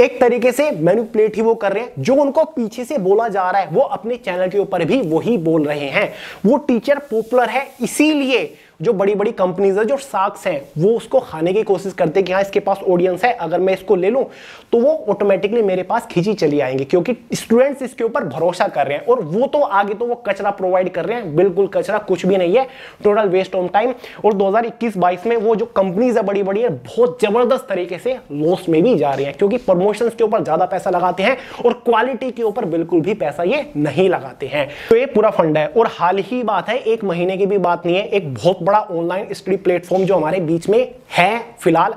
एक तरीके से मैनिपुलेट ही वो कर रहे हैं। जो उनको पीछे से बोला जा रहा है वो अपने चैनल के ऊपर भी वही बोल रहे हैं। वो टीचर पॉपुलर है, इसीलिए जो बड़ी बड़ी कंपनीज है, जो शार्क्स हैं, वो उसको खाने की कोशिश करते हैं कि हाँ इसके पास ऑडियंस है, अगर मैं इसको ले लूं तो वो ऑटोमेटिकली मेरे पास खींची चली आएंगे, क्योंकि स्टूडेंट्स इसके ऊपर भरोसा कर रहे हैं। और वो तो आगे तो वो कचरा प्रोवाइड कर रहे हैं, बिल्कुल कचरा, कुछ भी नहीं है, टोटल वेस्ट ऑफ टाइम। और दो हजार इक्कीस बाईस में वो जो कंपनीज है बड़ी बड़ी है, बहुत जबरदस्त तरीके से लॉस में भी जा रही है, क्योंकि प्रमोशन के ऊपर ज्यादा पैसा लगाते हैं और क्वालिटी के ऊपर बिल्कुल भी पैसा ये नहीं लगाते हैं। तो ये पूरा फंड है। और हाल ही बात है, एक महीने की भी बात नहीं है, एक बहुत बड़ा ऑनलाइन स्टडी प्लेटफॉर्म जो हमारे बीच में है फिलहाल,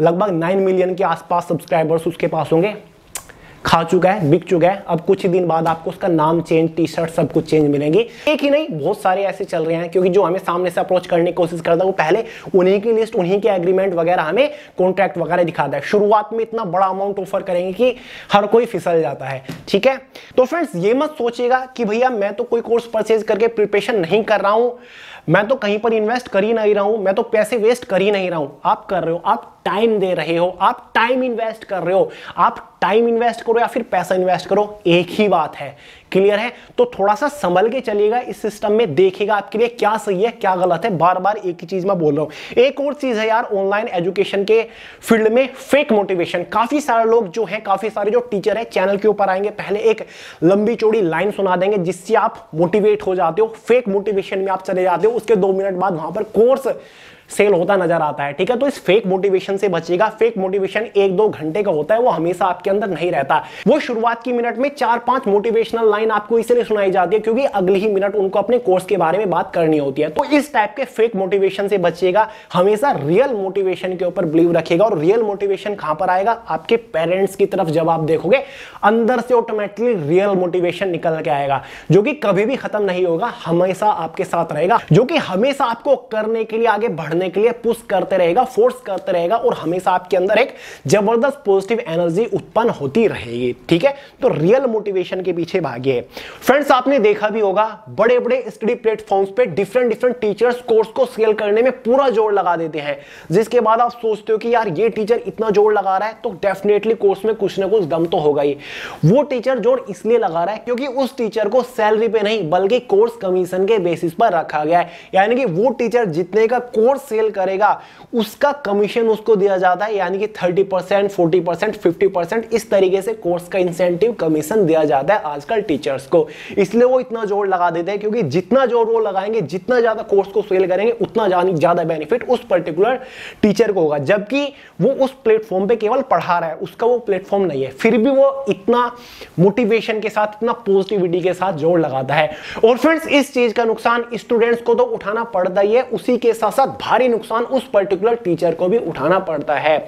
लगभग नाइन मिलियन के आसपास सब्सक्राइबर्स उसके पास होंगे, खा चुका है, बिक चुका है। अब कुछ ही दिन बाद आपको उसका नाम चेंज, टी शर्ट सब कुछ चेंज मिलेंगी। एक ही नहीं, बहुत सारे ऐसे चल रहे हैं, क्योंकि जो हमें सामने से अप्रोच करने की कोशिश करता है वो पहले उन्हीं की लिस्ट, उन्हीं के एग्रीमेंट वगैरह हमें कॉन्ट्रैक्ट वगैरह दिखाता है। शुरुआत में इतना बड़ा अमाउंट ऑफर करेंगे कि हर कोई फिसल जाता है। ठीक है, तो फ्रेंड्स ये मत सोचिएगा कि भैया मैं तो कोई कोर्स परचेज करके प्रिपरेशन नहीं कर रहा हूँ, मैं तो कहीं पर इन्वेस्ट कर ही नहीं रहा हूँ, मैं तो पैसे वेस्ट कर ही नहीं रहा हूँ। आप कर रहे हो, आप टाइम दे रहे हो, आप टाइम इन्वेस्ट कर रहे हो। आप टाइम इन्वेस्ट करो या फिर पैसा इन्वेस्ट करो, एक ही बात है। क्लियर है? तो थोड़ा सा संभल के चलिएगा इस सिस्टम में, देखिएगा आपके लिए क्या सही है क्या गलत है। बार बार एक ही चीज मैं बोल रहा हूँ। एक और चीज है यार ऑनलाइन एजुकेशन के फील्ड में, फेक मोटिवेशन। काफी सारे लोग जो है, काफी सारे जो टीचर है चैनल के ऊपर आएंगे, पहले एक लंबी चौड़ी लाइन सुना देंगे जिससे आप मोटिवेट हो जाते हो, फेक मोटिवेशन में आप चले जाते हो, उसके दो मिनट बाद वहां पर कोर्स सेल होता नजर आता है। ठीक है, तो इस फेक मोटिवेशन से बचिएगा। फेक मोटिवेशन एक दो घंटे का होता है, वो हमेशा आपके अंदर नहीं रहता। वो शुरुआत की मिनट में चार पांच मोटिवेशनल लाइन आपको इसलिए सुनाई जाती है क्योंकि अगले ही मिनट उनको अपने कोर्स के बारे में बात करनी होती है। तो इस टाइप के फेक मोटिवेशन से बचिएगा, हमेशा रियल मोटिवेशन के ऊपर बिलीव रखिएगा। और रियल मोटिवेशन कहां पर आएगा? आपके पेरेंट्स की तरफ जब आप देखोगे, अंदर से ऑटोमेटिकली रियल मोटिवेशन निकल के आएगा, जो कि कभी भी खत्म नहीं होगा, हमेशा आपके साथ रहेगा, जो कि हमेशा आपको करने के लिए, आगे बढ़ने के लिए पुश करते रहेगा, फोर्स करते रहेगा, और हमेशा आपके अंदर एक जबरदस्त पॉजिटिव एनर्जी उत्पन्न होती रहेगी। ठीक है, तो रियल मोटिवेशन के पीछे भागिए। फ्रेंड्स, आपने देखा भी होगा बड़े बड़े स्टडी प्लेटफॉर्म्स पे डिफरेंट डिफरेंट टीचर्स कोर्स को सेल करने में पूरा जोर लगा देते हैं, जिसके बाद आप सोचते हो कि यार ये टीचर इतना जोर लगा रहा है तो डेफिनेटली कोर्स में कुछ ना कुछ दम तो होगा ही। वो टीचर जोर इसलिए लगा रहा है क्योंकि उस टीचर को सैलरी पे नहीं बल्कि कोर्स कमीशन के बेसिस पर रखा गया है, यानी कि वो टीचर जितने का कोर्स सेल करेगा उसका कमीशन उसको दिया जाता है, यानी कि thirty percent forty percent fifty percent, इस तरीके से कोर्स का इंसेंटिव कमीशन दिया जाता है आजकल टीचर्स को। इसलिए वो इतना जोर लगा देते हैं क्योंकि जितना जोर वो लगाएंगे, जितना ज्यादा कोर्स को सेल करेंगे, उतना ज्यादा बेनिफिट उस पर्टिकुलर टीचर को होगा, जबकि वो उस प्लेटफॉर्म पे केवल पढ़ा रहा है, उसका वो प्लेटफॉर्म नहीं है। फिर भी वो इतना मोटिवेशन के साथ, इतना पॉजिटिविटी के साथ जोर लगाता है। और फ्रेंड्स, इस चीज का नुकसान स्टूडेंट्स को तो उठाना पड़ता ही है, उसी के साथ साथ भारी नुकसान उस पर्टिकुलर टीचर को भी उठाना पड़ता है,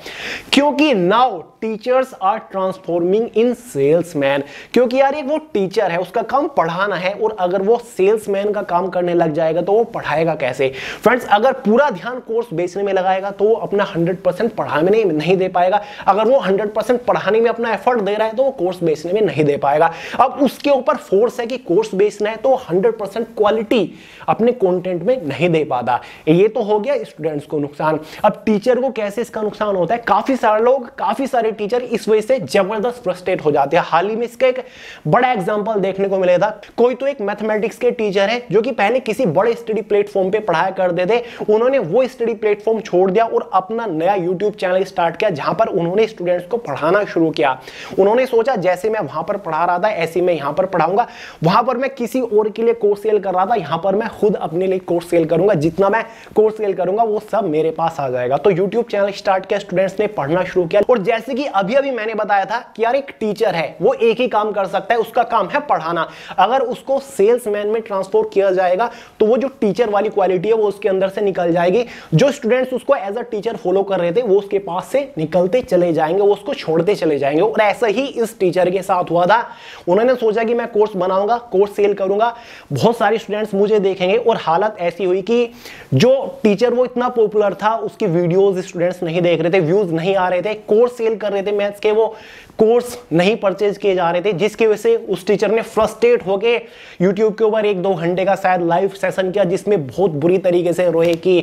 क्योंकि now teachers are transforming in salesman. क्योंकि यार एक वो टीचर है, उसका काम पढ़ाना है, और अगर वो सेल्समैन का काम करने लग जाएगा तो वो पढ़ाएगा कैसे? फ्रेंड्स, अगर पूरा ध्यान कोर्स बेचने में लगाएगा तो वो अपना हंड्रेड परसेंट पढ़ाने में नहीं दे पाएगा। अगर वो हंड्रेड परसेंट पढ़ाने में अपना एफर्ट दे रहा है तो वो कोर्स बेचने में नहीं दे पाएगा। अब उसके ऊपर फोर्स है कि कोर्स बेचना है, तो हंड्रेड परसेंट क्वालिटी अपने कंटेंट में नहीं दे पाता। ये तो हो गया स्टूडेंट्स को नुकसान। अब टीचर को कैसे इसका नुकसान होता है? काफी सारे लोग, काफी सारे टीचर इस वजह से जबरदस्त फ्रस्ट्रेट हो जाते हैं। हाल ही में इसका एक बड़ा एग्जाम्पल देखने को मिला था। कोई तो एक मैथमेटिक्स के टीचर है जो कि पहले किसी बड़े स्टडी प्लेटफॉर्म पे पढ़ाया करते थे, उन्होंने वो स्टडी प्लेटफॉर्म छोड़ दिया और अपना नया यूट्यूब चैनल स्टार्ट किया, जहां पर उन्होंने स्टूडेंट्स को पढ़ाना शुरू किया। उन्होंने सोचा जैसे मैं वहां पर पढ़ा रहा था ऐसे मैं यहां पर पढ़ाऊंगा, वहां पर मैं किसी और के लिए कोर्स सेल कर रहा था, यहां पर मैं खुद अपने लिए कोर्स सेल करूंगा, जितना मैं कोर्स सेल करूंगा वो सब मेरे पास आ जाएगा। तो यूट्यूब चैनल स्टार्ट किया, स्टूडेंट्स ने पढ़ना शुरू किया, और जैसे कि अभी अभी मैंने बताया था कि यार एक टीचर है, वो एक ही काम कर सकता है, उसका काम है पढ़ाना। अगर उसको सेल्समैन में ट्रांसफॉर्म किया जाएगा तो वो जो टीचर वाली क्वालिटी है वो उसके अंदर से निकल जाएगी, जो स्टूडेंट्स उसको एज अ टीचर फॉलो कर रहे थे वो उसके पास से निकलते चले जाएंगे, वो उसको छोड़ते चले जाएंगे। और ऐसा ही इस टीचर के साथ हुआ था। उन्होंने सोचा कि मैं कोर्स बनाऊंगा, कोर्स सेल करूंगा, बहुत सारे स्टूडेंट्स मुझे देखेंगे, और हालत ऐसी हुई कि जो टीचर वो इतना पॉपुलर था, उसकी वीडियोज स्टूडेंट्स नहीं देख रहे थे, व्यूज नहीं आ रहे थे, कोर्स सेल कर रहे थे मैथ्स के, वो कोर्स नहीं परचेज किए जा रहे थे, जिसकी वजह से उस टीचर ने फ्रस्ट्रेट होकर यूट्यूब के ऊपर एक दो घंटे का शायद लाइव सेशन किया, जिसमें बहुत बुरी तरीके से रोए कि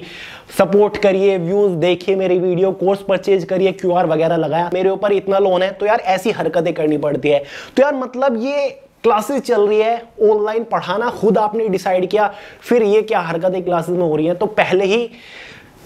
सपोर्ट करिए, व्यूज देखिए मेरी वीडियो, कोर्स परचेज करिए, क्यूआर वगैरह लगाया, मेरे ऊपर इतना लोन है। तो यार ऐसी हरकतें करनी पड़ती है। तो यार मतलब ये क्लासेस चल रही है, ऑनलाइन पढ़ाना खुद आपने डिसाइड किया, फिर ये क्या हरकतें क्लासेस में हो रही हैं? तो पहले ही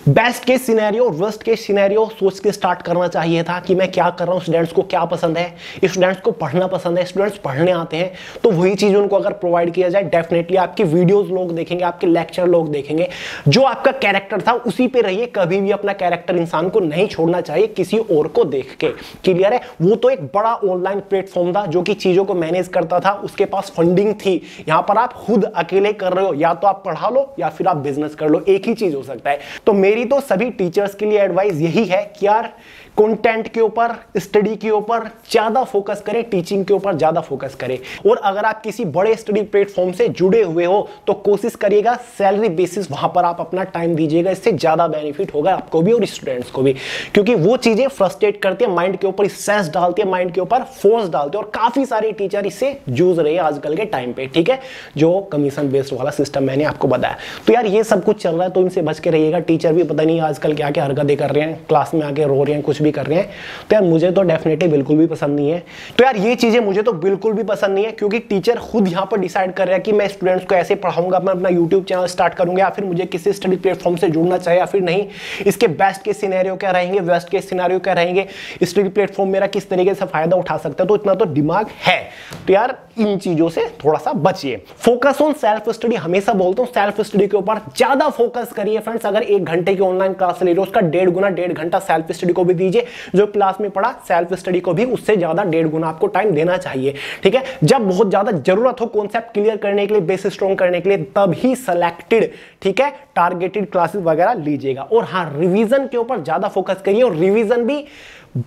बेस्ट केस सिनेरियो और वर्स्ट केस सिनेरियो सोच के स्टार्ट करना चाहिए था कि मैं क्या कर रहा हूँ, स्टूडेंट्स को क्या पसंद है, स्टूडेंट्स को पढ़ना पसंद है, स्टूडेंट्स पढ़ने आते हैं, तो वही चीज़ उनको अगर प्रोवाइड किया जाए, डेफिनेटली आपकी वीडियोस लोग देखेंगे, आपके लेक्चर लोग देखेंगे। जो आपका कैरेक्टर था उसी पे रहिए, कभी भी अपना कैरेक्टर इंसान को नहीं छोड़ना चाहिए किसी और को देख के। क्लियर है? वो तो एक बड़ा ऑनलाइन प्लेटफॉर्म था जो कि चीज़ों को मैनेज करता था, उसके पास फंडिंग थी। यहाँ पर आप खुद अकेले कर रहे हो, या तो आप पढ़ा लो या फिर आप बिजनेस कर लो, एक ही चीज़ हो सकता है। तो मेरी तो सभी टीचर्स के लिए एडवाइस यही है कि यार कंटेंट के ऊपर, स्टडी के ऊपर ज़्यादा फोकस करें, टीचिंग के ऊपर ज़्यादा फोकस करें। और अगर आप किसी बड़े स्टडी प्लेटफॉर्म से जुड़े हुए हो तो कोशिश करिएगा सैलरी बेसिस वहाँ पर आप अपना टाइम दीजिएगा, इससे ज़्यादा बेनिफिट होगा आपको भी और स्टूडेंट्स को भी, क्योंकि वो चीज़ें फ्रस्ट्रेट करती है, माइंड के ऊपर स्ट्रेस डालती है, माइंड के ऊपर फोर्स डालती है, और काफ़ी सारे टीचर इससे जूझ रहे हैं आजकल के टाइम पर। ठीक है, जो कमीशन बेस्ड वाला सिस्टम मैंने आपको बताया। तो यार ये सब कुछ चल रहा है, तो इनसे बच के रहिएगा। टीचर भी पता नहीं आजकल क्या क्या हरकतें कर रहे हैं, क्लास में आके रो रहे हैं, कुछ भी कर रहे हैं। तो यार मुझे तो डेफिनेटली बिल्कुल भी पसंद नहीं है। तो यार ये चीजें मुझे तो बिल्कुल भी पसंद नहीं है, क्योंकि टीचर खुद यहाँ पर डिसाइड कर रहा है कि मैं स्टूडेंट्स को ऐसे पढ़ाऊंगा, मैं अपना यूट्यूब चैनल स्टार्ट करूंगा, या फिर मुझे किसी स्टडी प्लेटफॉर्म से जुड़ना चाहिए या फिर नहीं, इसके बेस्ट के सिनेरियो क्या रहेंगे, वर्स्ट के सिनेरियो क्या रहेंगे, स्टडी प्लेटफॉर्म मेरा किस तरीके से फायदा उठा सकता है। तो इतना तो दिमाग है। तो यार इन चीजों से थोड़ा सा बचिए। फोकस ऑन सेल्फ स्टडी, हमेशा बोलता हूँ सेल्फ स्टडी के ऊपर ज्यादा फोकस करिए। फ्रेंड्स, अगर एक घंटे घंटे की ऑनलाइन क्लास ले रहे हो उसका डेढ़ गुना डेढ़ घंटा सेल्फ स्टडी को भी दीजिए। जो क्लास में पढ़ा सेल्फ स्टडी को भी उससे ज्यादा डेढ़ गुना आपको टाइम देना चाहिए। ठीक है, जब बहुत ज्यादा जरूरत हो कॉन्सेप्ट क्लियर करने के लिए, बेस स्ट्रॉन्ग करने के लिए, तभी सिलेक्टेड ठीक है टारगेटेड क्लासेस वगैरह लीजिएगा। और हाँ, रिवीजन के ऊपर ज्यादा फोकस करिए, और रिवीजन भी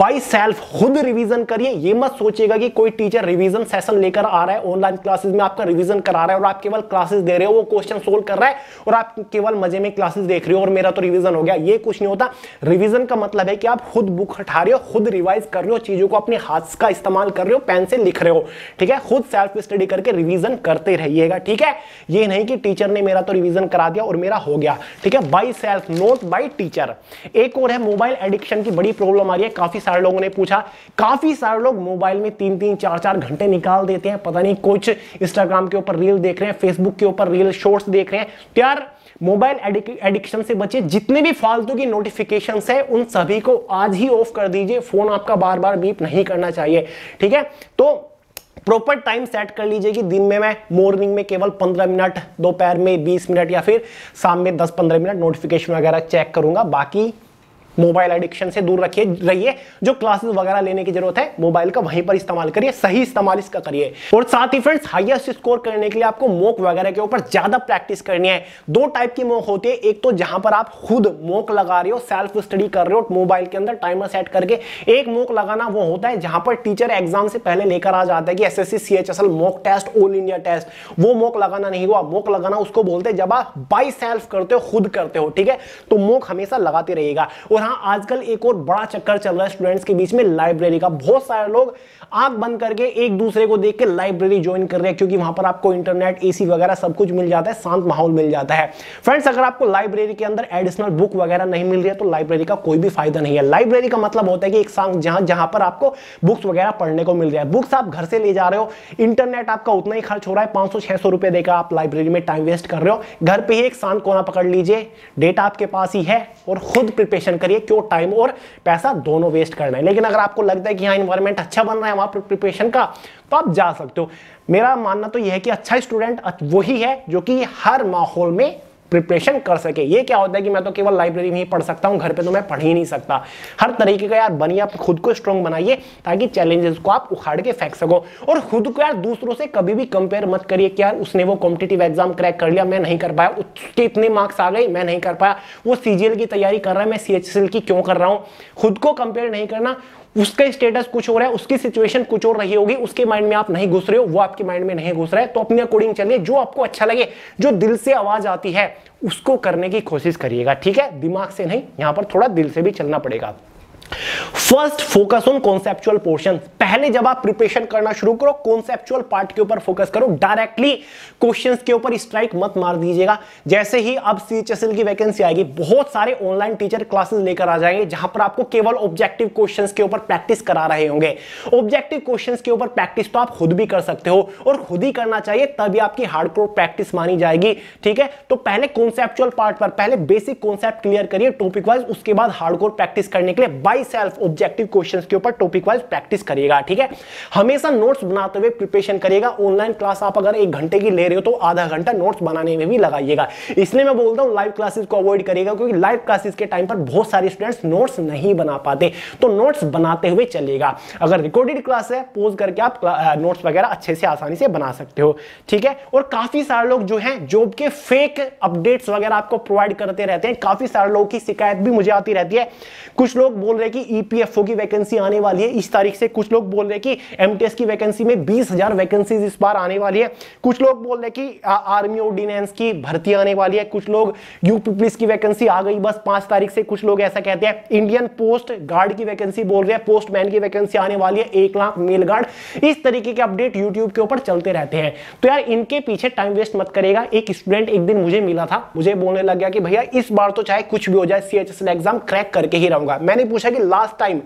बाई सेल्फ, खुद रिवीजन करिए। ये मत सोचिएगा कि कोई टीचर रिवीजन सेशन लेकर आ रहा है ऑनलाइन क्लासेस में आपका रिवीजन करा रहा है और आप केवल क्लासेस दे रहे हो, वो क्वेश्चन सोल्व कर रहा है और आप केवल मजे में क्लासेस देख रहे हो और मेरा तो रिवीजन हो गया, ये कुछ नहीं होता। रिवीजन का मतलब है कि आप खुद बुक हटा रहे हो, खुद रिवाइज कर रहे हो, चीजों को अपने हाथ का इस्तेमाल कर रहे हो, पेन से लिख रहे हो। ठीक है, खुद सेल्फ स्टडी करके रिवीजन करते रहिएगा। ठीक है, ये नहीं कि टीचर ने मेरा तो रिवीजन करा दिया और मेरा हो गया। ठीक है, by self not by teacher. एक और है मोबाइल एडिक्शन की बड़ी प्रॉब्लम आ रही है, काफी काफी सारे लोगों ने पूछा। काफी सारे लोग मोबाइल में तीन तीन चार चार घंटे निकाल देते हैं, पता नहीं कुछ इंस्टाग्राम के ऊपर रील देख रहे हैं, फेसबुक के ऊपर रील शॉर्ट्स देख रहे हैं। यार मोबाइल एडिक्शन से बचिए, जितने भी फालतू की नोटिफिकेशंस है उन सभी को आज ही ऑफ कर दीजिए। फोन आपका बार बार बीप नहीं करना चाहिए। ठीक है, तो प्रॉपर टाइम सेट कर लीजिए कि दिन में मैं मॉर्निंग में केवल पंद्रह मिनट, दोपहर में बीस मिनट या फिर शाम में दस पंद्रह मिनट नोटिफिकेशन वगैरह चेक करूंगा। बाकी मोबाइल एडिक्शन से दूर रखिए रहिए। जो क्लासेस वगैरह लेने की जरूरत है मोबाइल का वहीं पर इस्तेमाल करिए, सही इस्तेमाल इसका करिए। और साथ ही फ्रेंड्स, हाईएस्ट स्कोर करने के लिए आपको मॉक वगैरह के ऊपर ज्यादा प्रैक्टिस करनी है। दो टाइप की मॉक होती है, एक तो जहां पर आप खुद मॉक लगा रहे हो, सेल्फ स्टडी कर रहे हो मोबाइल के अंदर टाइमर सेट करके। एक मॉक लगाना वो होता है जहां पर टीचर एग्जाम से पहले लेकर आ जाता है कि एसएससी CHSL mock test, all India test. वो मॉक लगाना नहीं हुआ, मॉक लगाना उसको बोलते हैं जब आप बाय सेल्फ करते हो, खुद करते हो। ठीक है, तो मॉक हमेशा लगाते रहिएगा। और हाँ, आजकल एक और बड़ा चक्कर चल रहा है स्टूडेंट्स के बीच में लाइब्रेरी का। बहुत सारे लोग आंख बंद करके एक दूसरे को देख के लाइब्रेरी ज्वाइन कर रहे हैं, क्योंकि वहां पर आपको इंटरनेट, एसी वगैरह सब कुछ मिल जाता है, शांत माहौल मिल जाता है। फ्रेंड्स, अगर आपको लाइब्रेरी के अंदर एडिशनल बुक वगैरह नहीं मिल रही है तो लाइब्रेरी का कोई भी फायदा नहीं है। लाइब्रेरी का मतलब होता है कि एक स्थान जहां जहां पर आपको बुक्स वगैरह पढ़ने को मिल रहा है। बुक्स आप घर से ले जा रहे हो, इंटरनेट आपका उतना ही खर्च हो रहा है, पांच सौ छह सौ रुपए देकर आप लाइब्रेरी में टाइम वेस्ट कर रहे हो। घर पर ही एक शांत कोना पकड़ लीजिए, डेटा आपके पास ही है, और खुद प्रिपरेशन करिए, क्यों टाइम और पैसा दोनों वेस्ट करना है। लेकिन अगर आपको लगता है कि हाँ एनवायरमेंट अच्छा बन रहा है वहां पर प्रिपरेशन का, तो आप जा सकते हो। मेरा मानना तो यह है कि अच्छा स्टूडेंट वही है जो कि हर माहौल में प्रिपरेशन कर सके। ये क्या होता है कि मैं तो केवल लाइब्रेरी में ही पढ़ सकता हूँ, घर पे तो मैं पढ़ ही नहीं सकता। हर तरीके का यार बनिए, आप खुद को स्ट्रॉन्ग बनाइए ताकि चैलेंजेस को आप उखाड़ के फेंक सको। और खुद को यार दूसरों से कभी भी कंपेयर मत करिए कि यार उसने वो कॉम्पिटिटिव एग्जाम क्रैक कर लिया, मैं नहीं कर पाया, उसके इतने मार्क्स आ गए, मैं नहीं कर पाया, वो सीजीएल की तैयारी कर रहा है, मैं सीएचएसएल की क्यों कर रहा हूँ। खुद को कंपेयर नहीं करना। उसका स्टेटस कुछ और है, उसकी सिचुएशन कुछ और रही होगी, उसके माइंड में आप नहीं घुस रहे हो, वो आपके माइंड में नहीं घुस रहा है, तो अपने अकॉर्डिंग चलिए। जो आपको अच्छा लगे, जो दिल से आवाज आती है, उसको करने की कोशिश करिएगा। ठीक है, दिमाग से नहीं, यहां पर थोड़ा दिल से भी चलना पड़ेगा। First, focus on conceptual portion. पहले जब आप प्रिपरेशन करना शुरू करो, कॉन्सेप्चुअल पार्ट के ऊपर फोकस करो, डायरेक्टली क्वेश्चंस के ऊपर स्ट्राइक मत मार दीजिएगा। जैसे ही अब सीएचएसएल की वैकेंसी आएगी, बहुत सारे ऑनलाइन टीचर क्लासेस लेकर आ जाएंगे जहां पर आपको केवल ऑब्जेक्टिव क्वेश्चंस के ऊपर प्रैक्टिस करा रहे होंगे। ऑब्जेक्टिव क्वेश्चंस के ऊपर प्रैक्टिस तो आप खुद भी कर सकते हो और खुद ही करना चाहिए, तभी आपकी हार्डकोर प्रैक्टिस मानी जाएगी। ठीक है, तो पहले कॉन्सेप्चुअल पार्ट पर, पहले बेसिक कॉन्सेप्ट क्लियर करिए टॉपिक वाइज, उसके बाद हार्डकोर प्रैक्टिस करने के लिए बाई सेल्फ ऑब्जेक्टिव क्वेश्चंस के ऊपर टॉपिक वाइज प्रैक्टिस करिएगा। ठीक है, हमेशा नोट्स बनाते हुए प्रिपरेशन करिएगा। ऑनलाइन क्लास आप अगर एक घंटे की ले रहे हो तो आधा घंटा नोट्स बनाने में भी लगाइएगा। इसलिए मैं बोलता हूं लाइव क्लासेस को अवॉइड करिएगा, क्योंकि लाइव क्लासेस के टाइम पर बहुत सारे स्टूडेंट्स नोट्स नहीं बना पाते, तो नोट्स बनाते हुए चलिएगा। अगर रिकॉर्डेड क्लास है, पॉज करके आप नोट्स वगैरह अच्छे से आसानी से बना सकते हो। ठीक है, और काफी सारे लोग जो है जॉब के फेक अपडेट्स वगैरह आपको प्रोवाइड करते रहते हैं। काफी सारे लोगों की शिकायत भी मुझे आती रहती है। कुछ लोग बोल रहे कि ईपीएफओ की वैकेंसी आने वाली है इस तारीख से, कुछ लोग बोल रहे कि एमटीएस की वैकेंसी में बीस हज़ार वैकेंसीज इस बार आने वाली है, कुछ लोग बोल रहे कि आर्मी ऑर्डिनेंस की भर्ती आने वाली है, कुछ लोग यूपी पुलिस की वैकेंसी आ गई बस पांच तारीख से, कुछ लोग ऐसा कहते हैं। इंडियन पोस्ट गार्ड की वैकेंसी बोल रहे हैं, पोस्टमैन की वैकेंसी आने वाली है, एक लाख मेल गार्ड। इस तरीके के अपडेट यूट्यूब के ऊपर चलते रहते हैं, तो यार इनके पीछे टाइम वेस्ट मत करेगा। एक स्टूडेंट एक दिन मुझे मिला था, मुझे बोलने लग गया कि भैया इस बार तो चाहे कुछ भी हो जाए सीएचएसएल एग्जाम क्रैक करके ही रहूंगा। मैंने पूछा कि लास्ट टाइम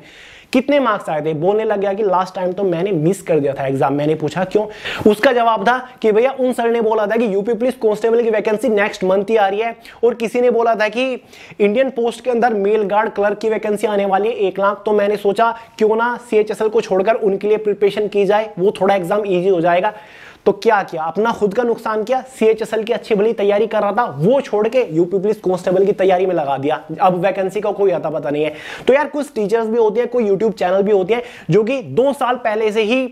कितने मार्क्स आए थे, बोलने लग गया कि लास्ट टाइम तो मैंने मिस कर दिया था एग्जाम। मैंने पूछा क्यों, उसका जवाब था कि भैया उन सर ने बोला था कि यूपी पुलिस कांस्टेबल की वैकेंसी नेक्स्ट मंथ ही आ रही है, और किसी ने बोला था कि इंडियन पोस्ट के अंदर मेल गार्ड क्लर्क की वैकेंसी आने वाली है एक लाख, तो मैंने सोचा क्यों ना सीएचएसएल को छोड़कर उनके लिए प्रिपरेशन की जाए, वो थोड़ा एग्जाम ईजी हो जाएगा। तो क्या किया, अपना खुद का नुकसान किया। सीएचएसएल की अच्छी भली तैयारी कर रहा था, वो छोड़ के यूपी पुलिस कांस्टेबल की तैयारी में लगा दिया। अब वैकेंसी का कोई आता पता नहीं है। तो यार कुछ टीचर्स भी होते हैं, कोई यूट्यूब चैनल भी होते हैं जो कि दो साल पहले से ही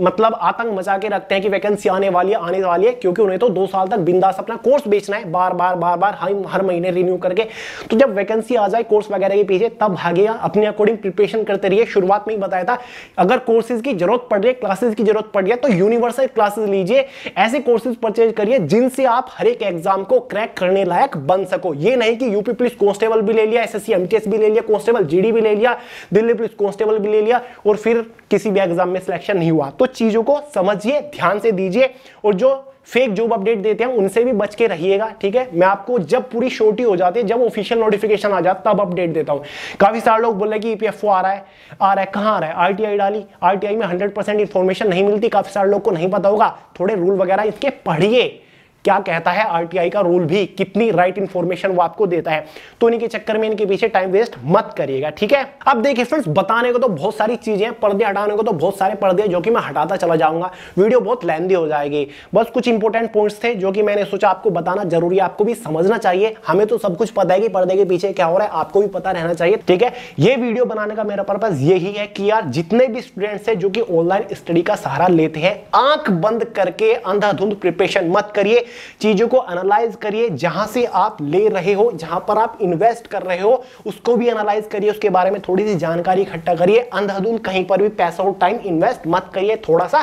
मतलब आतंक मचा के रखते हैं कि वैकेंसी आने वाली है आने वाली है क्योंकि उन्हें तो दो साल तक बिंदास अपना कोर्स बेचना है, बार बार बार बार हर, हर महीने रिन्यू करके। तो जब वैकेंसी आ जाए कोर्स वगैरह के पीछे तब भागिया, अपने अकॉर्डिंग प्रिपरेशन करते रहिए। शुरुआत में ही बताया था अगर कोर्सेज की जरूरत पड़ रही है, क्लासेज की जरूरत पड़ रही है तो यूनिवर्सल क्लासेज लीजिए, ऐसे कोर्सेज परचेज करिए जिनसे आप हर एक एग्जाम को क्रैक करने लायक बन सको। ये नहीं कि यूपी पुलिस कांस्टेबल भी ले लिया, एसएससी एमटीएस भी ले लिया, कांस्टेबल जीडी भी ले लिया, दिल्ली पुलिस कांस्टेबल भी ले लिया और फिर किसी भी एग्जाम में सिलेक्शन नहीं हुआ। तो चीजों को समझिए, ध्यान से दीजिए और जो फेक जॉब अपडेट देते हैं उनसे भी बच के रहिएगा, ठीक है। मैं आपको जब पूरी शोटी हो जाती है, जब ऑफिशियल नोटिफिकेशन आ जाता है तब अपडेट देता हूँ। काफी सारे लोग बोल रहे हैं कि ईपीएफओ आ रहा है आ रहा है कहाँ आ रहा है, आरटीआई डाली, आरटीआई में हंड्रेड परसेंट इन्फॉर्मेशन नहीं मिलती, काफी सारे लोग को नहीं पता होगा। थोड़े रूल वगैरह इसके पढ़िए, क्या कहता है आरटीआई का रूल भी, कितनी राइट इंफॉर्मेशन वो आपको देता है। तो इनके चक्कर में इनके पीछे टाइम वेस्ट मत करिएगा, ठीक है। अब देखिए फ्रेंड्स, बताने को तो बहुत सारी चीजें हैं, पर्दे हटाने को तो बहुत सारे पर्दे हैं जो कि मैं हटाता चला जाऊंगा, वीडियो बहुत लेंदी हो जाएगी। बस कुछ इंपॉर्टेंट पॉइंट्स थे जो कि मैंने सोचा आपको बताना जरूरी है, आपको भी समझना चाहिए। हमें तो सब कुछ पता है कि पर्दे के पीछे क्या हो रहा है, आपको भी पता रहना चाहिए, ठीक है। ये वीडियो बनाने का मेरा पर्पज यही है कि यार जितने भी स्टूडेंट्स हैं जो कि ऑनलाइन स्टडी का सहारा लेते हैं, आंख बंद करके अंधाधुंध प्रिपरेशन मत करिए। चीजों को एनालाइज करिए, जहां से आप ले रहे हो, जहां पर आप इन्वेस्ट कर रहे हो उसको भी एनालाइज करिए, उसके बारे में थोड़ी सी जानकारी इकट्ठा करिए। अंधाधुंध कहीं पर भी पैसा और टाइम इन्वेस्ट मत करिए, थोड़ा सा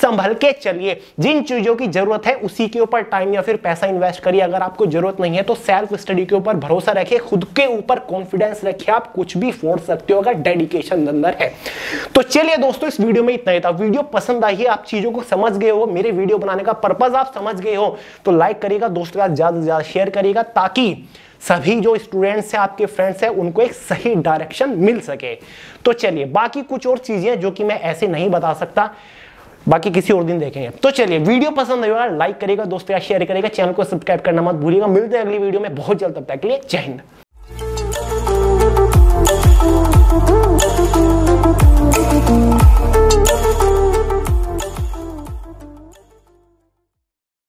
संभल के चलिए। जिन चीजों की जरूरत है उसी के ऊपर टाइम या फिर पैसा इन्वेस्ट करिए। अगर आपको जरूरत नहीं है तो सेल्फ स्टडी के ऊपर भरोसा रखिए, खुद के ऊपर कॉन्फिडेंस रखिए, आप कुछ भी फोड़ सकते हो अगर डेडिकेशन अंदर है तो। चलिए दोस्तों, इस वीडियो में इतना ही था। वीडियो पसंद आई है, आप चीजों को समझ गए हो, मेरे वीडियो बनाने का पर्पज आप समझ गए हो तो लाइक करिएगा, दोस्तों के साथ ज्यादा से ज्यादा शेयर करिएगा ताकि सभी जो स्टूडेंट्स हैं, आपके फ्रेंड्स हैं, उनको एक सही डायरेक्शन मिल सके। तो चलिए, बाकी कुछ और चीजें जो कि मैं ऐसे नहीं बता सकता, बाकी किसी और दिन देखेंगे। तो चलिए, वीडियो पसंद आएगा लाइक करिएगा, दोस्तों के साथ शेयर करिएगा, चैनल को सब्सक्राइब करना मत भूलिएगा। मिलते हैं अगली वीडियो में बहुत जल्द, तब तक के लिए जय हिंद।